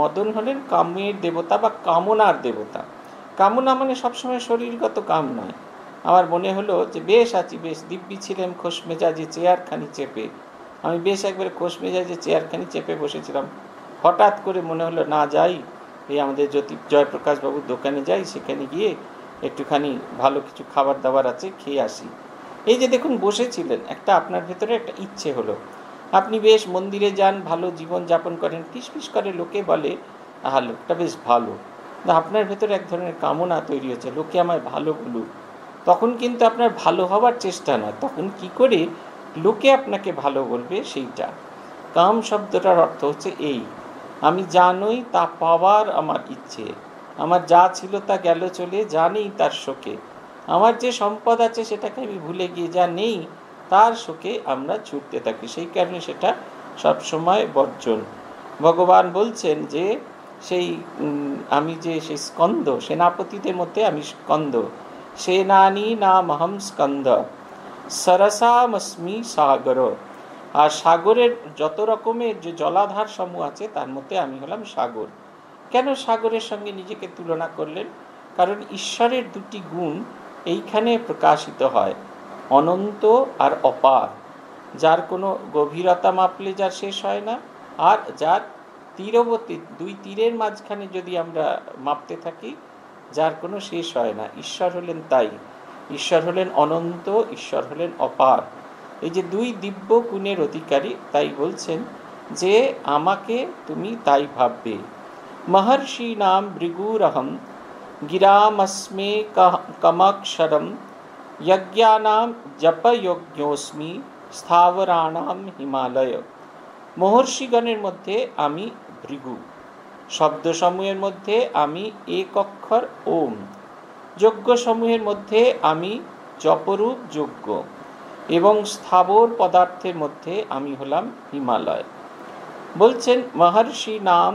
মদন হলেন কামের দেবতা বা কামনার দেবতা। কামনা মানে সবসময় শরীরগত কাম নয়। আমার মনে হলো যে বেশ আছি, বেশ দিব্যি ছিলাম খোশ মেজাজে চেয়ারখানি চেপে, আমি বেশ একবারে খোশ মেজাজে চেয়ারখানি চেপে বসেছিলাম, হঠাৎ করে মনে হলো না যাই এই আমাদের জ্যোতি জয়প্রকাশবাবুর দোকানে যাই, সেখানে গিয়ে একটুখানি ভালো কিছু খাবার দাবার আছে খেয়ে আসি। এই যে দেখুন বসেছিলেন, একটা আপনার ভেতরে একটা ইচ্ছে হলো, আপনি বেশ মন্দিরে যান, ভালো জীবনযাপন করেন, ফিসফিস করে লোকে বলে আহা লোকটা বেশ ভালো, আপনার ভেতরে এক ধরনের কামনা তৈরি হয়েছে লোকে আমায় ভালো বলুক। তখন কিন্তু আপনার ভালো হওয়ার চেষ্টা নয়, তখন কি করে লোকে আপনাকে ভালো বলবে সেইটা। কাম শব্দটার অর্থ হচ্ছে এই, আমি জানোই তা পাওয়ার আমার ইচ্ছে, আমার যা ছিল তা গেল চলে, জানেই তার শোকে, আমার যে সম্পদ আছে সেটাকে আমি ভুলে গিয়ে যা নেই তার শোকে আমরা ছুটতে থাকি, সেই কারণে সেটা সবসময় বর্জন। ভগবান বলছেন যে সেই আমি যে সেই স্কন্দ, সেনাপতিদের মধ্যে আমি স্কন্দ, সেনানী নামহম স্কন্দ, সরসামস্মি সাগর, আর সাগরের যত রকমের যে জলাধার সমূহ আছে তার মধ্যে আমি হলাম সাগর। কেন সাগরের সঙ্গে নিজেকে তুলনা করলেন? কারণ ঈশ্বরের দুটি গুণ এইখানে প্রকাশিত হয়, অনন্ত আর অপার, যার কোনো গভীরতা মাপলে যার শেষ হয় না, আর যার তীরবর্তী দুই তীরের মাঝখানে যদি আমরা মাপতে থাকি যার কোনো শেষ হয় না। ঈশ্বর হলেন তাই, ঈশ্বর হলেন অনন্ত, ঈশ্বর হলেন অপার। এই যে দুই দিব্য গুণের অধিকারী, তাই বলছেন যে আমাকে তুমি তাই ভাববে। মহর্ষি নাম ভৃগুরহম গিরামস্মে কমাক্ষরম যজ্ঞানাম জপযজ্ঞোস্মি স্থাবরাণাম হিমালয়। মহর্ষিগণের মধ্যে আমি ভৃগু, শব্দসমূহের মধ্যে আমি এক অক্ষর ওম, যজ্ঞসমূহের মধ্যে আমি জপরূপ যজ্ঞ, এবং স্থাবর পদার্থের মধ্যে আমি হলাম হিমালয়। বলছেন মহর্ষি নাম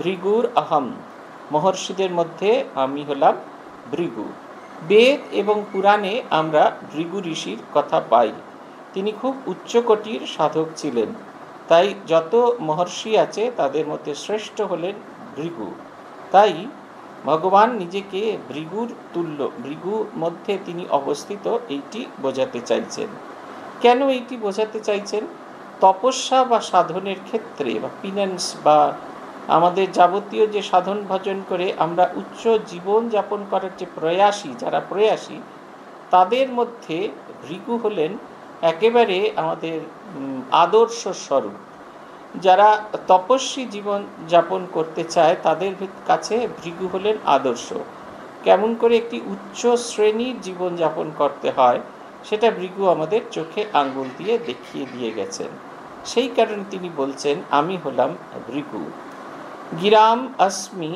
ভৃগুর আহম, মহর্ষিদের মধ্যে আমি হলাম ভৃগু। বেদ এবং পুরাণে আমরা ভৃগু ঋষির কথা পাই, তিনি খুব উচ্চকোটির সাধক ছিলেন, তাই যত মহর্ষি আছে তাদের মধ্যে শ্রেষ্ঠ হলেন ভৃগু। তাই ভগবান নিজেকে ভৃগুর তুল্য, ভৃগুর মধ্যে তিনি অবস্থিত, এইটি বোঝাতে চাইছেন। কেন এইটি বোঝাতে চাইছেন? তপস্যা বা সাধনের ক্ষেত্রে বা পিনেন্স বা আমাদের যাবতীয় যে সাধন ভজন করে আমরা উচ্চ জীবন যাপন করার যে প্রয়াসী, যারা প্রয়াসী তাদের মধ্যে ভৃগু হলেন একেবারে আমাদের আদর্শ স্বরূপ। যারা তপস্বী জীবন যাপন করতে চায় তাদের কাছে ভৃগু হলেন আদর্শ। কেমন করে একটি উচ্চ শ্রেণীর জীবন যাপন করতে হয় সেটা ভৃগু আমাদের চোখে আঙ্গুল দিয়ে দেখিয়ে দিয়ে গেছেন, সেই কারণে তিনি বলছেন আমি হলাম ভৃগু। গিরাম অস্মি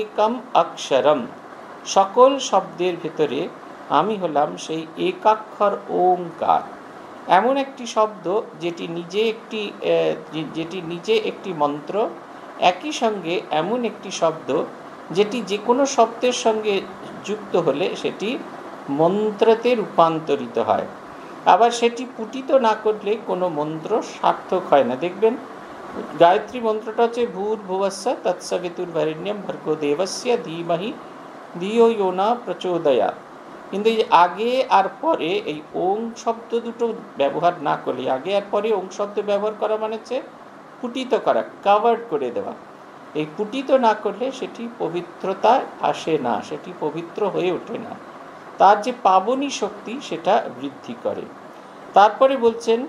একম অক্ষরম, সকল শব্দের ভেতরে আমি হলাম সেই একাক্ষর ওমকার, এমন একটি শব্দ যেটি নিজে একটি যেটি নিজে একটি মন্ত্র, একই সঙ্গে এমন একটি শব্দ যেটি যে কোনো শব্দের সঙ্গে যুক্ত হলে সেটি মন্ত্রতে রূপান্তরিত হয়, আবার সেটি পুটিত না করলে কোনো মন্ত্র সার্থক হয় না। দেখবেন গায়ত্রী মন্ত্রটা হচ্ছে ভূর্ভুবস্য তৎসবিতুর্বরেণ্যম ভর্গো দেবস্য ধীমহি ধিয়ো ইয়ো না প্রচোদয়াৎ, কিন্তু এই আগে আর পরে এই ওং শব্দ দুটো ব্যবহার না করলে, আগে আর পরে ওং শব্দ ব্যবহার করা মানে হচ্ছে পুটিত করা, কাভার্ড করে দেওয়া, এই পুটিত না করলে সেটি পবিত্রতা আসে না, সেটি পবিত্র হয়ে ওঠে না, তার যে পাবনী শক্তি সেটা বৃদ্ধি করে। তারপরে বলছেন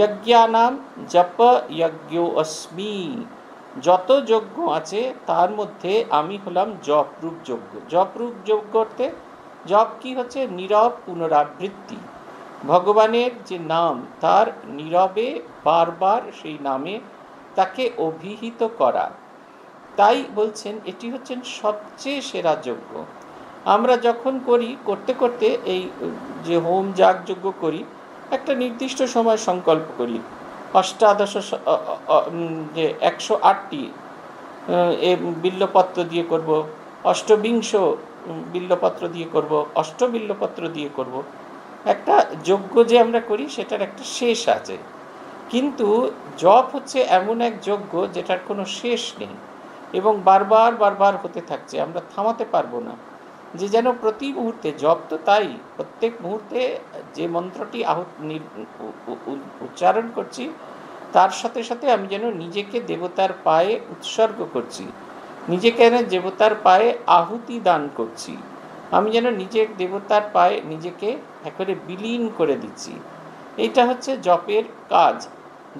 যজ্ঞানাম জপ যজ্ঞোস্মি, যত যজ্ঞ আছে তার মধ্যে আমি হলাম জপরূপ যজ্ঞ। জপরূপ যজ্ঞ করতে জপ কি হচ্ছে? নীরব পুনরাবৃত্তি। ভগবানের যে নাম তার নীরবে বারবার সেই নামে তাকে অভিহিত করা। তাই বলছেন এটি হচ্ছেন সবচেয়ে সেরা যজ্ঞ। আমরা যখন করি করতে করতে এই যে হোম যাগ যজ্ঞ করি একটা নির্দিষ্ট সময় সংকল্প করি, অষ্টাদশ যে একশো আটটি এ বিল্লপত্র দিয়ে করব, অষ্টবিংশ বিল্লপত্র দিয়ে করব, অষ্ট বিল্লপত্র দিয়ে করব। একটা যজ্ঞ যে আমরা করি সেটার একটা শেষ আছে, কিন্তু জপ হচ্ছে এমন এক যজ্ঞ যেটার কোনো শেষ নেই এবং বারবার বারবার হতে থাকছে, আমরা থামাতে পারবো না। যে যেন প্রতি মুহূর্তে জপ তো তাই, প্রত্যেক মুহূর্তে যে মন্ত্রটি আহত উচ্চারণ করছি তার সাথে সাথে আমি যেন নিজেকে দেবতার পায়ে উৎসর্গ করছি, নিজেকে দেবতার পায়ে আহুতি দান করছি, আমি যেন নিজের দেবতার পায়ে নিজেকে একেবারে বিলীন করে দিচ্ছি। এটা হচ্ছে জপের কাজ।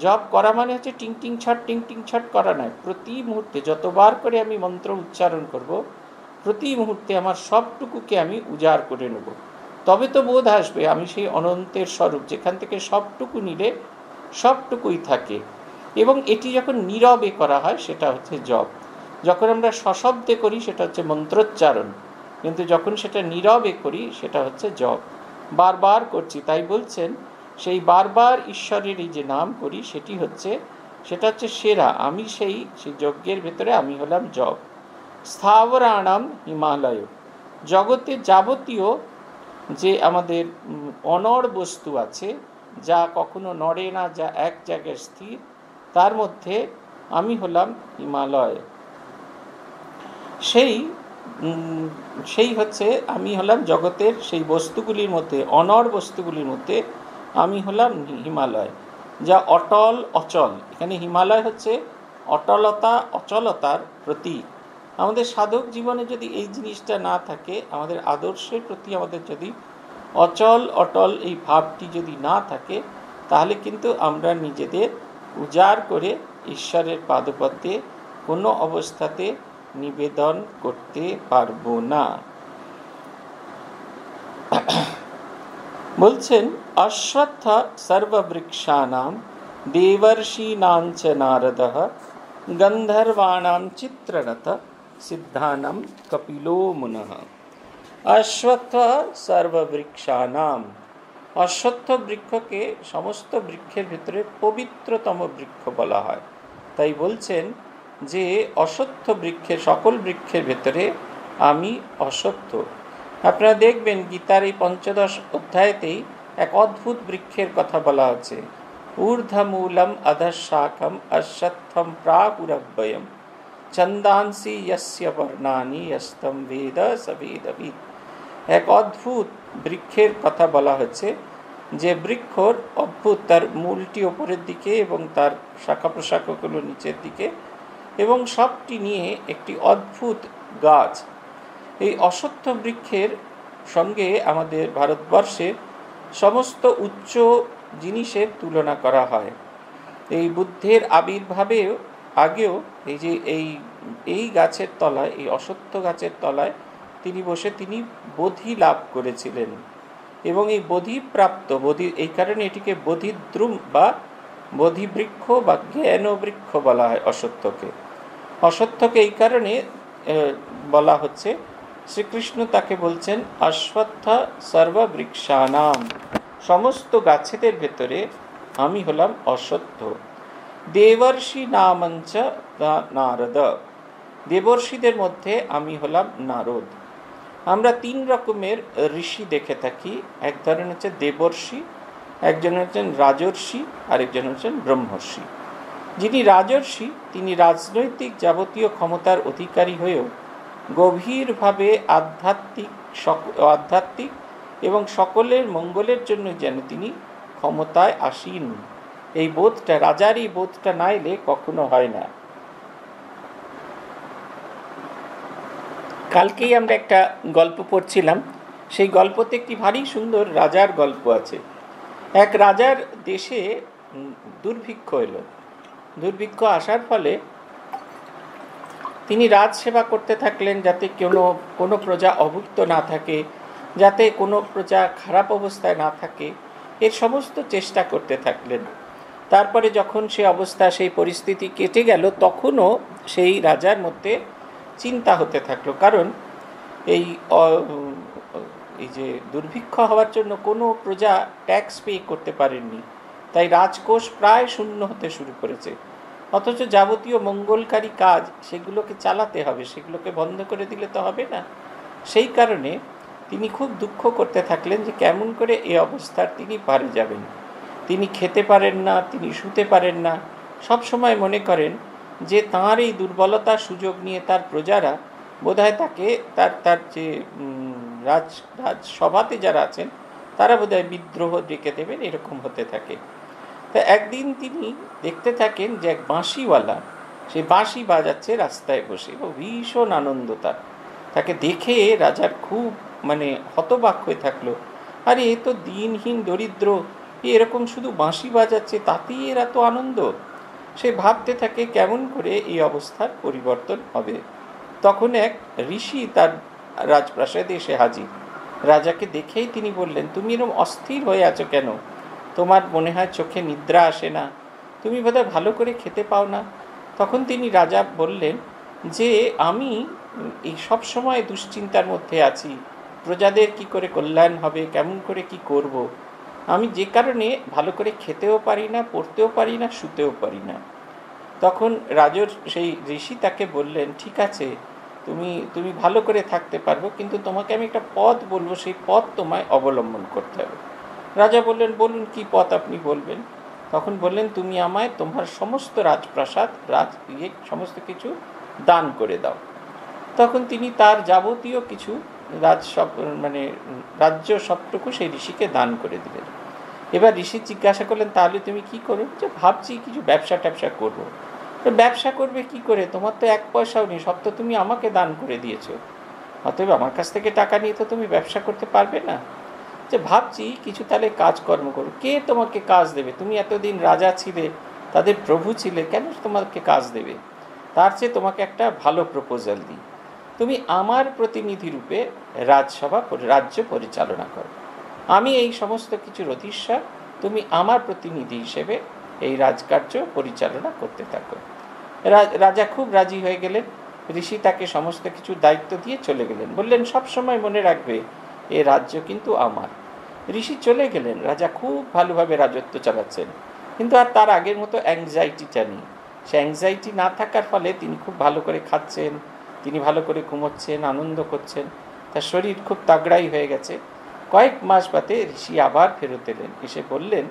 জপ করা মানে হচ্ছে টিং টিং ছট টিং টিং ছট করা নয়, প্রতি মুহূর্তে যতবার করে আমি মন্ত্র উচ্চারণ করব প্রতি মুহূর্তে আমার সবটুকুকে আমি উজাড় করে নেব, তবে তো বোধ আসবে আমি সেই অনন্তের স্বরূপ যেখান থেকে সবটুকু নিলে সবটুকুই থাকে। এবং এটি যখন নীরবে করা হয় সেটা হচ্ছে জপ। যখন আমরা সশব্দে করি সেটা হচ্ছে মন্ত্রোচ্চারণ, কিন্তু যখন সেটা নীরবে করি সেটা হচ্ছে জপ। বারবার করছি, তাই বলছেন সেই বারবার ঈশ্বরের এই যে নাম করি সেটি হচ্ছে সেটা হচ্ছে সেরা। আমি সেই সেই যজ্ঞের ভেতরে আমি হলাম জপ। স্থাবরাণাম হিমালয়, জগতে যাবতীয় যে আমাদের অনড় বস্তু আছে যা কখনো নড়ে না, যা এক জায়গায় স্থির, তার মধ্যে আমি হলাম হিমালয়। সেই সেই হচ্ছে আমি হলাম জগতের সেই বস্তুগুলির মধ্যে, অনড় বস্তুগুলির মধ্যে আমি হলাম হিমালয়, যা অটল অচল। এখানে হিমালয় হচ্ছে অটলতা অচলতার প্রতীক। আমাদের সাধক জীবনে যদি এই জিনিসটা না থাকে, আমাদের আদর্শের প্রতি আমাদের যদি অচল অটল এই ভাবটি যদি না থাকে, তাহলে কিন্তু আমরা নিজেদের উজাড় করে ঈশ্বরের পাদপদ্মে কোনো অবস্থাতে নিবেদন করতে পারব না। বলছেন অশ্বত্থা সর্ববৃক্ষানাম দেবর্ষীণাং চ নারদঃ গন্ধর্বাণাম চিত্ররথ सिद्धानां कपिलो मुनः। अश्वत्थ सर्ववृक्षाणाम, अश्वत्थ वृक्ष के समस्त वृक्षर भीतरे पवित्रतम वृक्ष बला है। ताई बोलছেন যে অশ্বত্থ বৃক্ষের সকল বৃক্ষের ভেতরে আমি অশ্বত্থ। আপনারা দেখবেন গীতার এই পঞ্চদশ অধ্যায়তেই এক অদ্ভুত বৃক্ষের কথা বলা আছে, ঊর্ধ্বমূলম অধঃশাখম অশ্বত্থম প্রাহুরব্বয়ম ছন্দাংসি यस्य বর্ণানি यस्तম वेद সবেদবিদ। এক অদ্ভুত বৃক্ষের কথা বলা হচ্ছে, যে বৃক্ষর অদ্ভুত তার মূলটি ওপরের দিকে এবং তার শাখা প্রশাখাগুলো নিচের দিকে এবং সবটি নিয়ে একটি অদ্ভুত গাছ। এই অশ্বত্থ বৃক্ষের সঙ্গে আমাদের ভারতবর্ষের সমস্ত উচ্চ জিনিসের তুলনা করা হয়। এই বুদ্ধের আবির্ভাবেও আগেও এই যে এই এই গাছের তলায়, এই অশ্বত্থ গাছের তলায় তিনি বসে তিনি বোধি লাভ করেছিলেন এবং এই বোধিপ্রাপ্ত বোধি, এই কারণে এটিকে বোধিদ্রুম বা বোধিবৃক্ষ বা জ্ঞানবৃক্ষ বলা হয় অশ্বত্থকে। অশ্বত্থকে এই কারণে বলা হচ্ছে, শ্রীকৃষ্ণ তাকে বলছেন অশ্বত্থ সর্ববৃক্ষানাম, সমস্ত গাছেদের ভেতরে আমি হলাম অশ্বত্থ। দেবর্ষি নামঞ্চ নারদ, দেবর্ষিদের মধ্যে আমি হলাম নারদ। আমরা তিন রকমের ঋষি দেখে থাকি, এক ধরনের হচ্ছে দেবর্ষি, একজন হচ্ছেন রাজর্ষি, আরেকজন হচ্ছেন ব্রহ্মর্ষি। যিনি রাজর্ষি তিনি রাজনৈতিক যাবতীয় ক্ষমতার অধিকারী হয়েও গভীরভাবে আধ্যাত্মিক আধ্যাত্মিক এবং সকলের মঙ্গলের জন্য যেন তিনি ক্ষমতায় আসীন, এই বোধটা, রাজারই বোধটা না এলে কখনো হয় না। কালকেই আমরা একটা গল্প পড়ছিলাম, সেই গল্পতে একটি ভারী সুন্দর রাজার গল্প আছে। এক রাজার দেশে দুর্ভিক্ষ এলো, দুর্ভিক্ষ আসার ফলে তিনি রাজসেবা করতে থাকলেন যাতে কোনো কোনো প্রজা অভুক্ত না থাকে, যাতে কোনো প্রজা খারাপ অবস্থায় না থাকে, এর সমস্ত চেষ্টা করতে থাকলেন। তারপরে যখন সেই অবস্থা সেই পরিস্থিতি কেটে গেল তখনও সেই রাজার মধ্যে চিন্তা হতে থাকলো, কারণ এই এই যে দুর্ভিক্ষ হওয়ার জন্য কোনো প্রজা ট্যাক্স পে করতে পারেননি, তাই রাজকোষ প্রায় শূন্য হতে শুরু করেছে। অথচ যাবতীয় মঙ্গলকারী কাজ সেগুলোকে চালাতে হবে, সেগুলোকে বন্ধ করে দিলে তো হবে না। সেই কারণে তিনি খুব দুঃখ করতে থাকলেন যে কেমন করে এই অবস্থার তিনি পারে যাবেন। তিনি খেতে পারেন না, তিনি শুতে পারেন না, সবসময় মনে করেন যে তাঁর এই দুর্বলতার সুযোগ নিয়ে তার প্রজারা বোধহয় তাকে তার তার যে রাজ রাজসভাতে যারা আছেন তারা বোধহয় বিদ্রোহ ডেকে দেবেন, এরকম হতে থাকে। তা একদিন তিনি দেখতে থাকেন যে এক বাঁশিওয়ালা সে বাঁশি বাজাচ্ছে রাস্তায় বসে, এবং ভীষণ আনন্দ তার। তাকে দেখে রাজার খুব মানে হতবাক হয়ে থাকলো, আরে এ তো দিনহীন দরিদ্র, এরকম শুধু বাঁশি বাজাচ্ছে তাতেই এরা তো আনন্দ। সে ভাবতে থাকে কেমন করে এই অবস্থার পরিবর্তন হবে। তখন এক ঋষি তার রাজপ্রাসাদে এসে হাজির। রাজাকে দেখেই তিনি বললেন, তুমি এরকম অস্থির হয়ে আছো কেন? তোমার মনে হয় চোখে নিদ্রা আসে না, তুমি বোধহয় ভালো করে খেতে পাও না। তখন তিনি রাজা বললেন যে আমি এই সবসময় দুশ্চিন্তার মধ্যে আছি, প্রজাদের কি করে কল্যাণ হবে, কেমন করে কি করব। আমি যে কারণে ভালো করে খেতেও পারি না, পড়তেও পারি না, শুতেও পারি না। তখন রাজর সেই ঋষি তাকে বললেন, ঠিক আছে তুমি তুমি ভালো করে থাকতে পারবে, কিন্তু তোমাকে আমি একটা পথ বলবো, সেই পথ তোমায় অবলম্বন করতে হবে। রাজা বললেন, বলুন কি পথ আপনি বলবেন? তখন বললেন, তুমি আমায় তোমার সমস্ত রাজপ্রাসাদ রাজ দিয়ে সমস্ত কিছু দান করে দাও। তখন তিনি তার যাবতীয় কিছু রাজ সব মানে রাজ্য সবটুকু সেই ঋষিকে দান করে দিলেন। এবার ঋষি জিজ্ঞাসা করলেন, তাহলে তুমি কি করো? যে ভাবছি কিছু ব্যবসা ট্যাবসা করবো। ব্যবসা করবে কি করে? তোমার তো এক পয়সাও নেই, সব তো তুমি আমাকে দান করে দিয়েছো, অতএব আমার কাছ থেকে টাকা নিয়ে তো তুমি ব্যবসা করতে পারবে না। যে ভাবছি কিছু তাহলে কাজকর্ম করো, কে তোমাকে কাজ দেবে? তুমি এতদিন রাজা ছিলে, তাদের প্রভু ছিলে, কেন তোমাকে কাজ দেবে? তার চেয়ে তোমাকে একটা ভালো প্রপোজাল দিই, তুমি আমার প্রতিনিধি রূপে রাজসভা রাজ্য পরিচালনা করো। আমি এই সমস্ত কিছুর অধীশ্বর, তুমি আমার প্রতিনিধি হিসেবে এই রাজকার্য পরিচালনা করতে থাকো। রাজা খুব রাজি হয়ে গেলেন। ঋষি তাকে সমস্ত কিছু দায়িত্ব দিয়ে চলে গেলেন, বললেন সবসময় মনে রাখবে এ রাজ্য কিন্তু আমার। ঋষি চলে গেলেন, রাজা খুব ভালোভাবে রাজত্ব চালাচ্ছেন, কিন্তু আর তার আগের মতো অ্যাংজাইটিটা নেই। সে অ্যাংজাইটি না থাকার ফলে তিনি খুব ভালো করে খাচ্ছেন, তিনি ভালো করে ঘুমোচ্ছেন, আনন্দ করছেন, তার শরীর খুব তাগড়াই হয়ে গেছে। কয়েক মাস বাদে ঋষি আবার ফেরত এলেন, এসে বললেন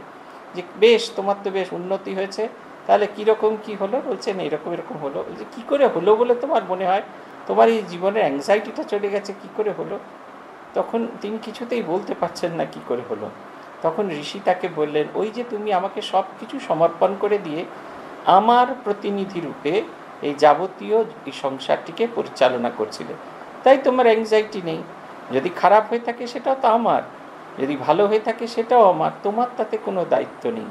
যে বেশ তোমার তো বেশ উন্নতি হয়েছে, তাহলে কীরকম কী হলো? বলছেন এরকম এরকম হলো। বলছে কী করে হলো বলে তোমার মনে হয়? তোমার এই জীবনের অ্যাংজাইটিটা চলে গেছে, কী করে হলো? তখন তিনি কিছুতেই বলতে পারছেন না কী করে হলো। তখন ঋষি তাকে বললেন, ওই যে তুমি আমাকে সব কিছু সমর্পণ করে দিয়ে আমার প্রতিনিধি রূপে এই যাবতীয় এই সংসারটিকে পরিচালনা করছিলে, তাই তোমার অ্যাংজাইটি নেই। যদি খারাপ হয়ে থাকে সেটাও তো আমার, যদি ভালো হয়ে থাকে সেটাও আমার, তোমার তাতে কোনো দায়িত্ব নেই।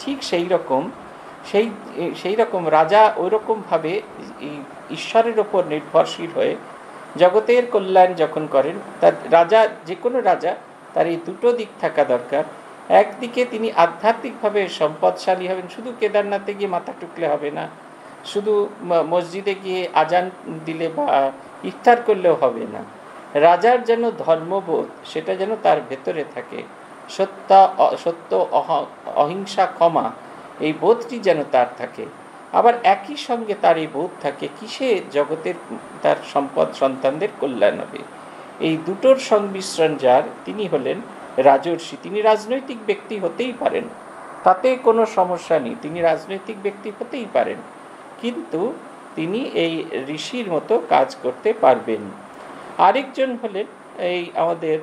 ঠিক সেই রকম সেই সেই রকম রাজা ওইরকমভাবে ঈশ্বরের ওপর নির্ভরশীল হয়ে জগতের কল্যাণ যখন করেন, তার রাজা যে কোনো রাজা তার এই দুটো দিক থাকা দরকার। একদিকে তিনি আধ্যাত্মিকভাবে সম্পদশালী হবেন, শুধু কেদারনাথে গিয়ে মাথা টুকলে হবে না, শুধু মসজিদে গিয়ে আজান দিলে বা ইফতার করলেও হবে না। রাজার যেন ধর্মবোধ সেটা যেন তার ভেতরে থাকে, সত্য সত্য অহিংসা ক্ষমা এই বোধটি যেন তার থাকে। আবার একই সঙ্গে তার এই বোধ থাকে কিসে জগতের তার সম্পদ সন্তানদের কল্যাণ হবে। এই দুটোর সংমিশ্রণ যার, তিনি হলেন রাজর্ষি। তিনি রাজনৈতিক ব্যক্তি হতেই পারেন, তাতে কোনো সমস্যা নেই, তিনি রাজনৈতিক ব্যক্তি হতেই পারেন, কিন্তু তিনি এই ঋষির মতো কাজ করতে পারবেন। আরেকজন হলেন এই আমাদের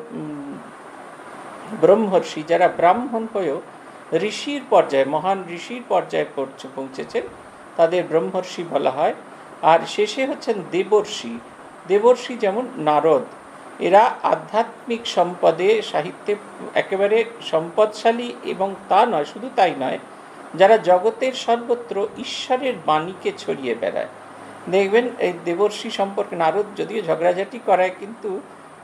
ব্রহ্মর্ষি, যারা ব্রাহ্মণ হয়েও ঋষির পর্যায়ে মহান ঋষির পর্যায়ে পৌঁছেছেন, তাদের ব্রহ্মর্ষি বলা হয়। আর শেষে হচ্ছেন দেবর্ষি। দেবর্ষি যেমন নারদ, এরা আধ্যাত্মিক সম্পদে সাহিত্যে একেবারে সম্পদশালী, এবং তা নয় শুধু তাই নয়, যারা জগতের সর্বত্র ঈশ্বরের বাণীকে ছড়িয়ে বেড়ায়। দেখবেন এই দেবর্ষি সম্পর্কে নারদ যদিও ঝগড়াঝাটি করায়, কিন্তু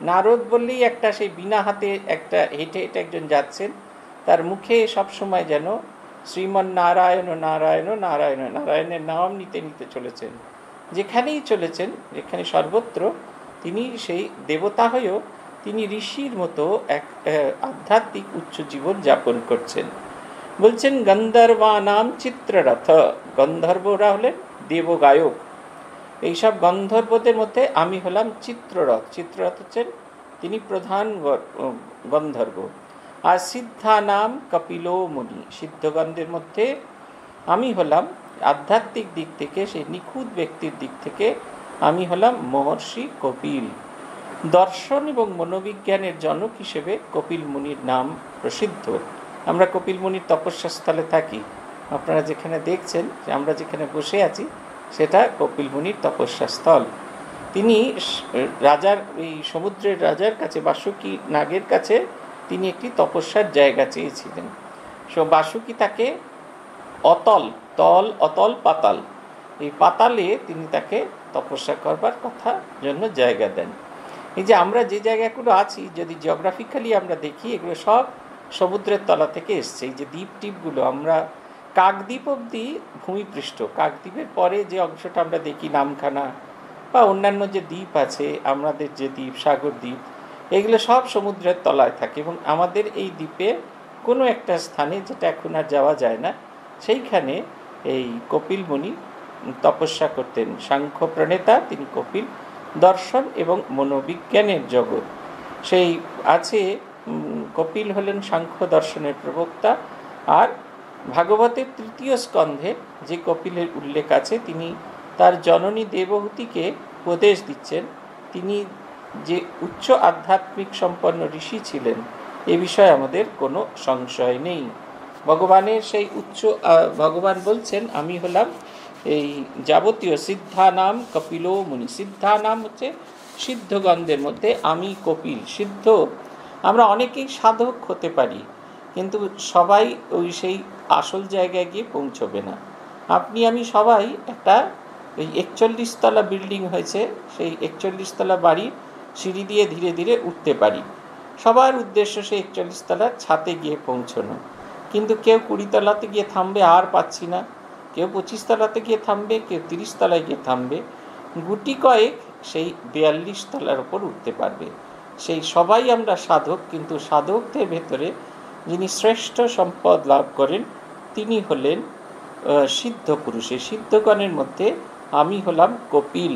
নারদ বললেই একটা সেই বিনা হাতে একটা হেঁটে হেঁটে একজন যাচ্ছেন, তার মুখে সবসময় যেন শ্রীমন নারায়ণ নারায়ণ নারায়ণ নারায়ণের নাম নিতে নিতে চলেছেন। যেখানেই চলেছেন, যেখানে সর্বত্র তিনি সেই দেবতা হয়েও তিনি ঋষির মতো এক আধ্যাত্মিক উচ্চ জীবন যাপন করছেন। বলছেন গন্ধর্বা নাম চিত্ররথ, গন্ধর্বরা হলেন দেবগায়ক। এইসব গন্ধর্বদের মধ্যে আমি হলাম চিত্ররথ। চিত্ররথ হচ্ছেন তিনি প্রধান গন্ধর্ব। আর সিদ্ধা নাম কপিলো মুনি, সিদ্ধগন্ধের মধ্যে আমি হলাম আধ্যাত্মিক দিক থেকে সেই নিখুঁত ব্যক্তির দিক থেকে আমি হলাম মহর্ষি কপিল। দর্শন এবং মনোবিজ্ঞানের জনক হিসেবে কপিল মুনির নাম প্রসিদ্ধ। আমরা কপিল মুনির তপস্যাস্থলে থাকি। আপনারা যেখানে দেখছেন, আমরা যেখানে বসে আছি, সেটা কপিল মুনির তপস্যাস্থল। তিনি রাজার এই সমুদ্রের রাজার কাছে বাসুকী নাগের কাছে তিনি একটি তপস্যার জায়গা চেয়েছিলেন। সো বাসুকী তাকে অতল, তল অতল পাতাল, এই পাতালে তিনি তাকে তপস্যা করবার কথা জন্য জায়গা দেন। এই যে আমরা যে জায়গাগুলো আছি, যদি জিওগ্রাফিক্যালি আমরা দেখি, এগুলো সব সমুদ্রের তলা থেকে এসছে। এই যে দ্বীপ টিপগুলো, আমরা কাকদ্বীপ অবধি ভূমিপৃষ্ঠ, কাকদ্বীপের পরে যে অংশটা আমরা দেখি নামখানা বা অন্যান্য যে দ্বীপ আছে, আমাদের যে দ্বীপ সাগর দ্বীপ, এগুলো সব সমুদ্রের তলায় থাকে। এবং আমাদের এই দ্বীপে কোনো একটা স্থানে যেটা এখন আর যাওয়া যায় না, সেইখানে এই কপিল মুনি তপস্যা করতেন। সাংখ্য প্রণেতা তিনি কপিল। দর্শন এবং মনোবিজ্ঞানের জগৎ সেই আছে। কপিল হলেন সাংখ্য দর্শনের প্রবক্তা। আর ভাগবতের তৃতীয় স্কন্ধে যে কপিলের উল্লেখ আছে, তিনি তার জননী দেবহূতিকে উপদেশ দিচ্ছেন। তিনি যে উচ্চ আধ্যাত্মিক সম্পন্ন ঋষি ছিলেন এ বিষয়ে আমাদের কোনো সংশয় নেই। ভগবানের সেই উচ্চ ভগবান বলছেন আমি হলাম এই যাবতীয় সিদ্ধা নাম কপিলো মুনি। সিদ্ধা নাম হচ্ছে সিদ্ধগন্ধের মধ্যে আমি কপিল, সিদ্ধ। আমরা অনেকেই সাধক হতে পারি, কিন্তু সবাই ওই সেই আসল জায়গায় গিয়ে পৌঁছবে না। আপনি আমি সবাই একটা ওই একচল্লিশ তলা বিল্ডিং হয়েছে, সেই একচল্লিশ তলা বাড়ির সিঁড়ি দিয়ে ধীরে ধীরে উঠতে পারি। সবার উদ্দেশ্য সেই একচল্লিশ তলার ছাতে গিয়ে পৌঁছানো। কিন্তু কেউ কুড়ি তলাতে গিয়ে থামবে, আর পাচ্ছি না। কেউ পঁচিশ তলাতে গিয়ে থামবে, কেউ তিরিশ তলায় গিয়ে থামবে। গুটি কয়েক সেই বিয়াল্লিশ তলার ওপর উঠতে পারবে। সেই সবাই আমরা সাধক, কিন্তু সাধকদের ভেতরে যিনি শ্রেষ্ঠ সম্পদ লাভ করেন তিনি হলেন সিদ্ধ পুরুষ। এই সিদ্ধগণের মধ্যে আমি হলাম কপিল।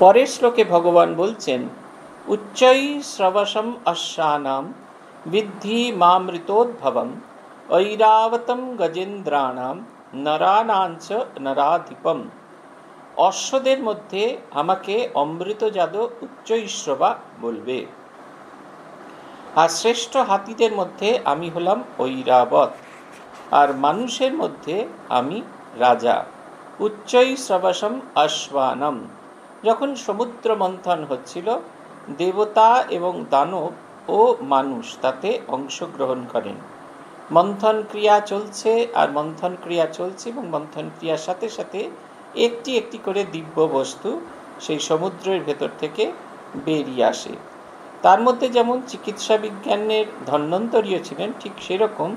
পরের শ্লোকে ভগবান বলছেন উচ্চৈ শ্রবসম অশ্বানাম বিদ্ধি মামৃতোদ্ভবম ঐরাবতম গজেন্দ্রাণাম নরানাঞ্চ নরাধিপম। অশ্বদের মধ্যে আমাকে অমৃতজাত উচ্চ ঈশ্ববা বলবে। আর শ্রেষ্ঠ হাতিদের মধ্যে আমি হলাম ঐরাবত। আর মানুষের মধ্যে আমি রাজা। উচ্চৈ শ্রবসম অশ্বানম। যখন সমুদ্র মন্থন হচ্ছিল, দেবতা এবং দানব ও মানুষ তাতে অংশগ্রহণ করেন। মন্থন ক্রিয়া চলছে আর মন্থন ক্রিয়া চলছে এবং মন্থন ক্রিয়ার সাথে সাথে একটি একটি করে দিব্য বস্তু সেই সমুদ্রের ভেতর থেকে বেরিয়ে আসে। তার মধ্যে যেমন চিকিৎসা বিজ্ঞানের ধন্বন্তরীয় ছিলেন, ঠিক সেরকম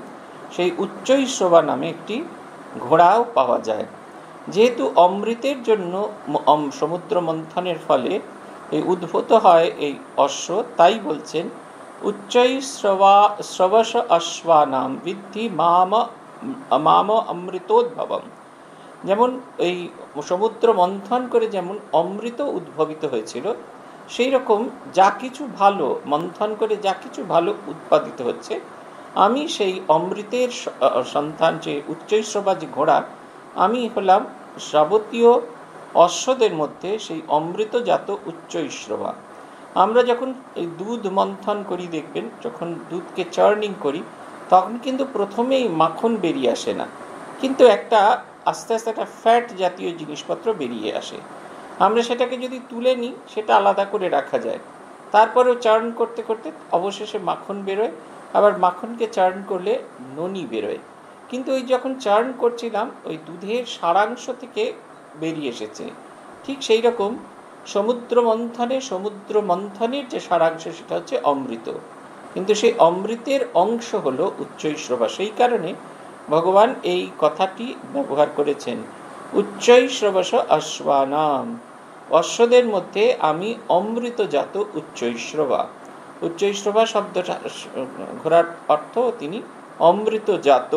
সেই উচ্চ শোভা নামে একটি ঘোড়াও পাওয়া যায়। যেহেতু অমৃতের জন্য সমুদ্র মন্থনের ফলে এই উদ্ভূত হয় এই অশ্ব, তাই বলছেন উচ্চৈ শ্রবা শ্রবস অশ্বানাম বিদ্ধি মাম মাম অমৃতোদ্ভবম। যেমন এই সমুদ্র মন্থন করে যেমন অমৃত উদ্ভবিত হয়েছিল, সেই রকম যা কিছু ভালো মন্থন করে যা কিছু ভালো উৎপাদিত হচ্ছে, আমি সেই অমৃতের সন্তান যে উচ্চৈশ্রবা যে ঘোড়া, আমি হলাম যাবতীয় অশ্বদের মধ্যে সেই অমৃতজাত উচ্চৈশ্রবা। আমরা যখন দুধ মন্থন করি, দেখবেন যখন দুধকে চার্নিং করি, তখন কিন্তু প্রথমেই মাখন বেরিয়ে আসে না, কিন্তু একটা আস্তে আস্তে একটা ফ্যাট জাতীয় জিনিসপত্র বেরিয়ে আসে। আমরা সেটাকে যদি তুলে নিই, সেটা আলাদা করে রাখা যায়। তারপরেও চার্ন করতে করতে অবশেষে মাখন বেরোয়। আবার মাখনকে চার্ন করলে ননি বেরোয়। কিন্তু ওই যখন চার্ন করছিলাম ওই দুধের সারাংশ থেকে বেরিয়ে এসেছে। ঠিক সেই রকম সমুদ্র মন্থনে সমুদ্র মন্থনের যে সারাংশ সেটা হচ্ছে অমৃত, কিন্তু সেই অমৃতের অংশ হলো উচ্চ শ্রবা। সেই কারণে ভগবান এই কথাটি ব্যবহার করেছেন, উচ্চ শ্রবস অশ্বানাম, অশ্বদের মধ্যে আমি অমৃতজাত উচ্চ শ্রবা। উচ্চ শ্রবা শব্দটা ঘোরার অর্থ তিনি অমৃতজাত।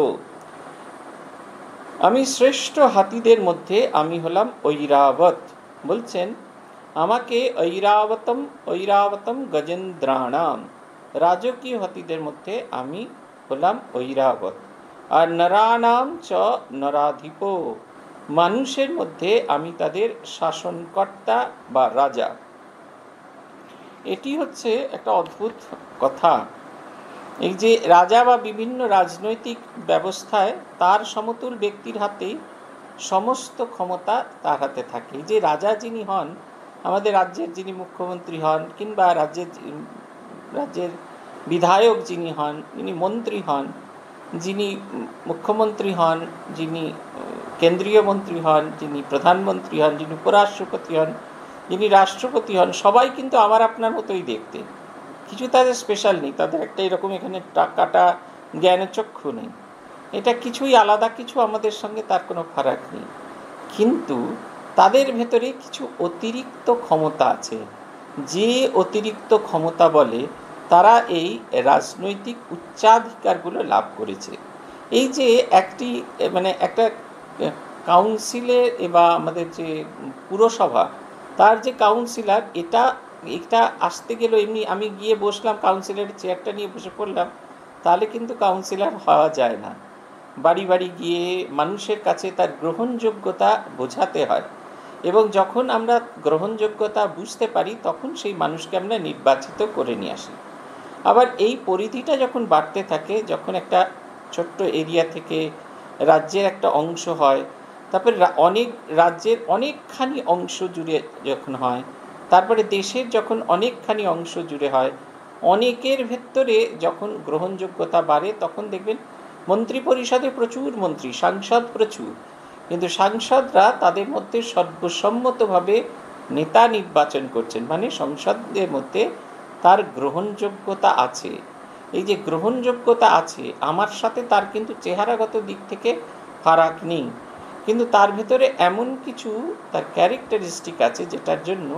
আমি শ্রেষ্ঠ হাতিদের মধ্যে আমি হলাম ঐরাবত। বলছেন আমাকে ঐরাবতম ঐরাবতম গজেন্দ্রাণাম, রাজকীয় হাতিদের মধ্যে আমি হলাম ঐরাবত। আর নরানাম চ নরাধিপ, মানুষের মধ্যে আমি তাদের শাসনকর্তা বা রাজা। এটি হচ্ছে একটা অদ্ভুত কথা, এই যে রাজা বা বিভিন্ন রাজনৈতিক ব্যবস্থায় তার সমতুল ব্যক্তির হাতেই সমস্ত ক্ষমতা তার হাতে থাকে। এই যে রাজা যিনি হন, আমাদের রাজ্যের যিনি মুখ্যমন্ত্রী হন, কিংবা রাজ্যের রাজ্যের বিধায়ক যিনি হন, যিনি মন্ত্রী হন, যিনি মুখ্যমন্ত্রী হন, যিনি কেন্দ্রীয় মন্ত্রী হন, যিনি প্রধানমন্ত্রী হন, যিনি উপরাষ্ট্রপতি হন, যিনি রাষ্ট্রপতি হন, সবাই কিন্তু আমার আপনার মতোই দেখতে, কিছু তাদের স্পেশাল নেই, তাদের একটা এরকম এখানে টাকাটা জ্ঞানচক্ষু নেই, এটা কিছুই আলাদা কিছু আমাদের সঙ্গে তার কোনো ফারাক নেই। কিন্তু তাদের ভেতরে কিছু অতিরিক্ত ক্ষমতা আছে, যে অতিরিক্ত ক্ষমতা বলে তারা এই রাজনৈতিক উচ্চাধিকারগুলো লাভ করেছে। এই যে একটি মানে একটা কাউন্সিলে বা আমাদের যে পুরসভা তার যে কাউন্সিলার, এটা এটা আসতে গেল এমনি আমি গিয়ে বসলাম কাউন্সিলারের চেয়ারটা নিয়ে বসে পড়লাম, তাহলে কিন্তু কাউন্সিলার হওয়া যায় না। বাড়ি বাড়ি গিয়ে মানুষের কাছে তার গ্রহণযোগ্যতা বোঝাতে হয়, এবং যখন আমরা গ্রহণযোগ্যতা বুঝতে পারি তখন সেই মানুষকে আমরা নির্বাচিত করে নিয়ে আসি। আবার এই পরিধিটা যখন বাড়তে থাকে, যখন একটা ছোট্ট এরিয়া থেকে রাজ্যের একটা অংশ হয়, তারপরে অনেক রাজ্যের অনেকখানি অংশ জুড়ে যখন হয়, তারপরে দেশের যখন অনেকখানি অংশ জুড়ে হয়, অনেকের ভেতরে যখন গ্রহণযোগ্যতা বাড়ে তখন দেখবেন মন্ত্রী পরিষদে প্রচুর মন্ত্রী, সাংসদ প্রচুর, কিন্তু সাংসদরা তাদের মধ্যে সর্বসম্মতভাবে নেতা নির্বাচন করছেন, মানে সংসদের মধ্যে তার গ্রহণযোগ্যতা আছে। এই যে গ্রহণযোগ্যতা আছে, আমার সাথে তার কিন্তু চেহারাগত দিক থেকে ফারাক নেই, কিন্তু তার ভেতরে এমন কিছু তার ক্যারেক্টারিস্টিক আছে যেটার জন্য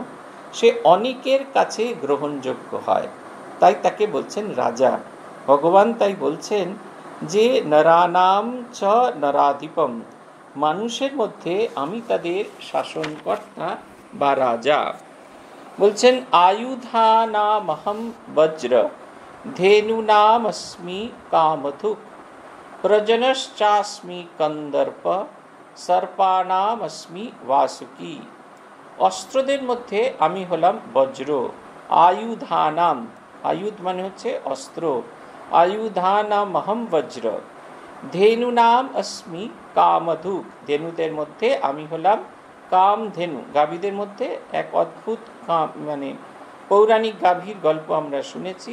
সে অনেকের কাছে গ্রহণযোগ্য হয়, তাই তাকে বলছেন রাজা। ভগবান তাই বলছেন যে নরানাম চ নরাধিপম, মানুষের মধ্যে আমি তাদের শাসনকর্তা বা রাজা। বলছেন আয়ুধানামহম বজ্র ধেনুনামস্মি কামধুক প্রজনশ্চাস্মি কন্দর্প সর্পানামস্মি বাসুকি, অস্ত্রদের মধ্যে আমি হলাম বজ্র। আয়ুধানাম, আয়ুধ মানে হচ্ছে অস্ত্র, আয়ুধানামহম বজ্র। ধেনুনাম অস্মি কামধুক, ধেনুদের মধ্যে আমি হলাম কামধেনু। গাভীদের মধ্যে এক অদ্ভুত কাম মানে পৌরাণিক গাভীর গল্প আমরা শুনেছি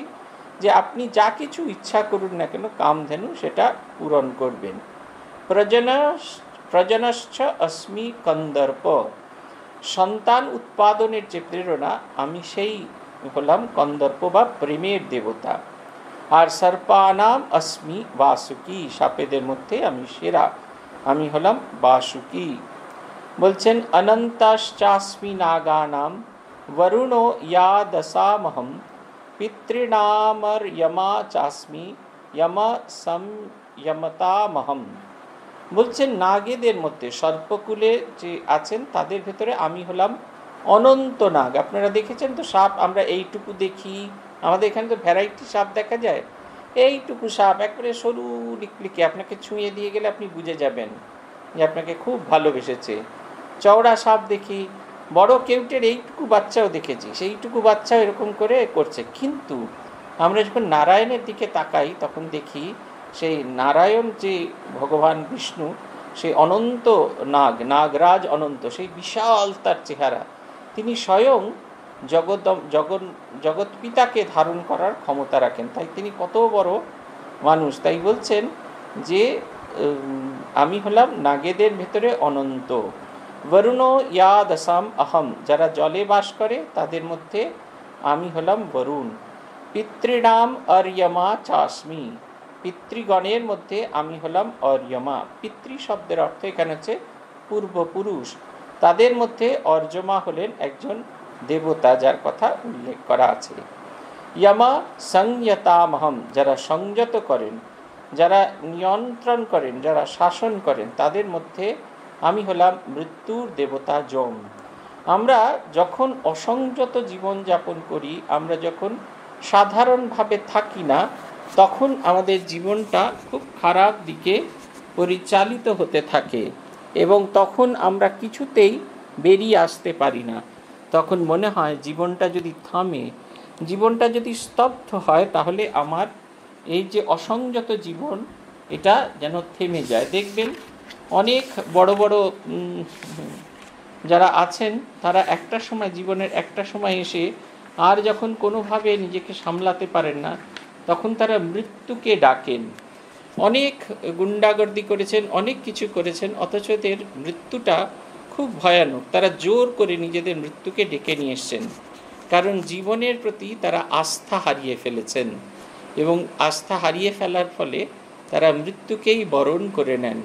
যে আপনি যা কিছু ইচ্ছা করুন না কেন কামধেনু সেটা পূরণ করবেন। প্রজন প্রজনশ্চ অস্মি কন্দর্প, সন্তান উৎপাদনের যে প্রেরণা আমি সেই হলাম কন্দর্প বা প্রেমের দেবতা। আর সর্পানাম অস্মি বাসুকি, সাপেদের মধ্যে আমি সেরা, আমি হলাম বাসুকি। বলছেন অনন্তাশ্চাস্মি নাগানাম বরুণো ইয়াদসামহম পিতৃনামর যমা চাস্মি যমা সংযমতামহম। বলছেন নাগেদের মধ্যে সর্পকুলে যে আছেন তাদের ভেতরে আমি হলাম অনন্ত নাগ। আপনারা দেখেছেন তো সাপ, আমরা এইটুকু দেখি, আমাদের এখানে তো ভ্যারাইটি সাপ দেখা যায়, এইটুকু সাপ একবারে সরু লিকলিকে, আপনাকে ছুঁয়ে দিয়ে গেলে আপনি বুঝে যাবেন যে আপনাকে খুব ভালোবেসেছে। চওড়া সাপ দেখি, বড় কেউটের এইটুকু বাচ্চাও দেখেছি, সেইটুকু বাচ্চাও এরকম করে করছে। কিন্তু আমরা যখন নারায়ণের দিকে তাকাই তখন দেখি সেই নারায়ণ যে ভগবান বিষ্ণু, সেই অনন্ত নাগ, নাগরাজ অনন্ত, সেই বিশাল তার চেহারা, তিনি স্বয়ং জগৎ জগৎ জগৎপিতাকে ধারণ করার ক্ষমতা রাখেন, তাই তিনি কত বড় মানুষ। তাই বলছেন যে आमी हलाम नागेदेर भेतरे अनंत वरुणो या दशाम अहम जरा जले बास करे तादेर मध्य आमी हलाम वरुण। पितृणाम अर्यमा चास्मी पितृगणेर मध्य आमी हलाम अर्यमा। पितृ शब्देर अर्थ एखाने हच्छे पूर्वपुरुष, तादेर मध्य अर्यमा हलेन एकजन देवता जार कथा उल्लेख करा आछे। यमा संयतामहम जरा संयत करेन जरा नियंत्रण करें जरा शासन करें तादेर मध्य आमी हलाम मृत्युर देवता जम। आम्रा जखन असंयत जीवन यापन करी आम्रा जखन साधारण भावे थाकी ना तखन आमादेर जीवनटा खूब खराब दिके परिचालित होते थाके एवं तखन आम्रा किछुतेई बेरिये आसते पारी ना। तखन मने हय जीवनटा जदि थामे जीवनटा जदि स्तब्ध हय ताहले आमार এই যে অসংযত জীবন এটা যেন থেমে যায়। দেখবেন অনেক বড় বড় যারা আছেন তারা একটা সময় জীবনের একটা সময় এসে আর যখন কোনোভাবে নিজেকে সামলাতে পারেন না তখন তারা মৃত্যুকে ডাকেন। অনেক গুন্ডাগর্দি করেছেন অনেক কিছু করেছেন অথচ এদের মৃত্যুটা খুব ভয়ানক, তারা জোর করে নিজেদের মৃত্যুকে ডেকে নিয়ে এসছেন কারণ জীবনের প্রতি তারা আস্থা হারিয়ে ফেলেছেন এবং আস্থা হারিয়ে ফেলার ফলে তারা মৃত্যুকেই বরণ করে নেন।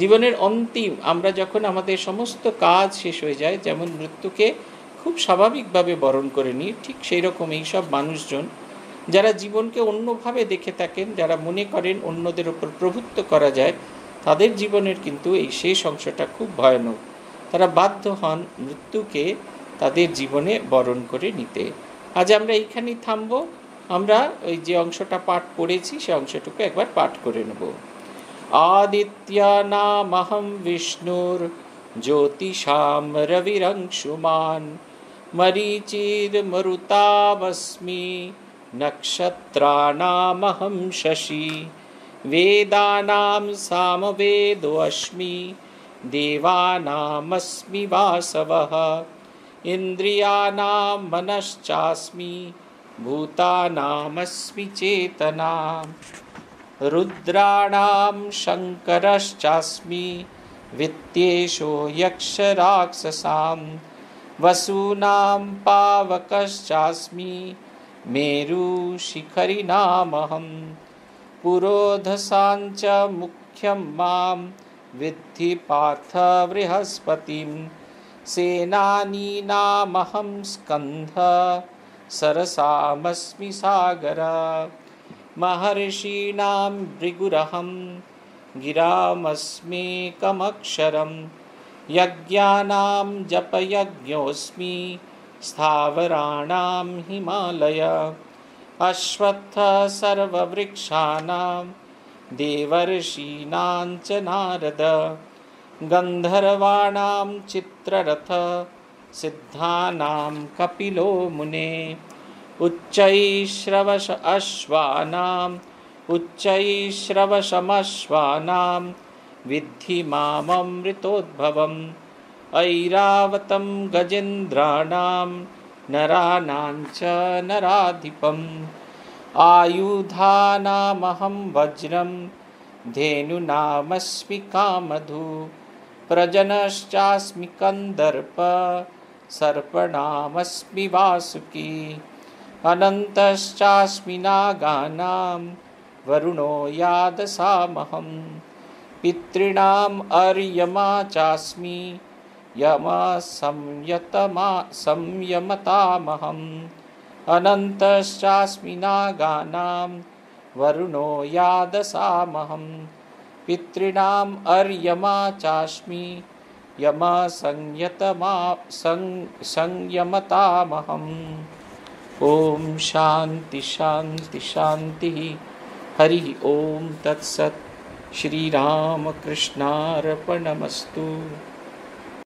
জীবনের অন্তিম আমরা যখন আমাদের সমস্ত কাজ শেষ হয়ে যায় যেমন মৃত্যুকে খুব স্বাভাবিকভাবে বরণ করে নিই, ঠিক সেই রকম এইসব মানুষজন যারা জীবনকে অন্যভাবে দেখে থাকেন যারা মনে করেন অন্যদের ওপর প্রভুত্ব করা যায় তাদের জীবনের কিন্তু এই শেষ অংশটা খুব ভয়ানক, তারা বাধ্য হন মৃত্যুকে তাদের জীবনে বরণ করে নিতে। আজ আমরা এইখানেই থামব, আমরা ওই যে অংশটা পাঠ করেছি সেই অংশটুকু একবার পাঠ করে নেব। আদিত্যা নামহম বিষ্ণুর জ্যোতিষাম রবিরংশুমান মরিচির মরুতাবস্মি নক্ষত্রানামহম শশী বেদানাম সামবেদো অস্মি দেবানামস্মি বাসবঃ ইন্দ্রিয়ানাম মনশ্চাস্মি भूतानामस्मि चेतनाम् रुद्राणां शंकरश्चास्मि वित्तेशो यक्षराक्षसां वसूनां पावकश्चास्मि मेरुशिखरिनामहं पुरोधसाञ्च मुख्यं मां विद्धि पार्थ बृहस्पतिं सेनानीनामहं स्कन्ध सरसामस्मि सागरा महर्षीणां भृगुरहं गिरामस्मि कमक्षरं यज्ञानां जपयज्ञोऽस्मि स्थावराणां हिमालय अश्वत्थ सर्ववृक्षाणां देवर्षीणां च नारद गन्धर्वाणां चित्ररथ सिद्धानां कपिलो मुने उच्चैश्रवश अश्वानां उच्चैश्रवशमश्वानां विद्धि मामृतोद्भवम् ऐरावतं गजेन्द्राणां नराणां च नराधिपम् आयुधानामहं वज्रं धेनूनामस्मि कामधु प्रजनश्चास्मि कन्दर्प सर्पणामस्मि वासुकी अनन्तश्चास्मि नागानां वरुणो यादसामहं पितॄणाम् अर्यमा चास्मि यमा संयतमा संयमतामहम् अनन्तश्चास्मि नागानां वरुणो यादसामहं पितॄणाम् अर्यमा चास्मि यमा संयतमा संयमतामहम्। ओम शांति शांति शांति। हरि ओम तत्सत्। श्री राम कृष्णार्पणमस्तु।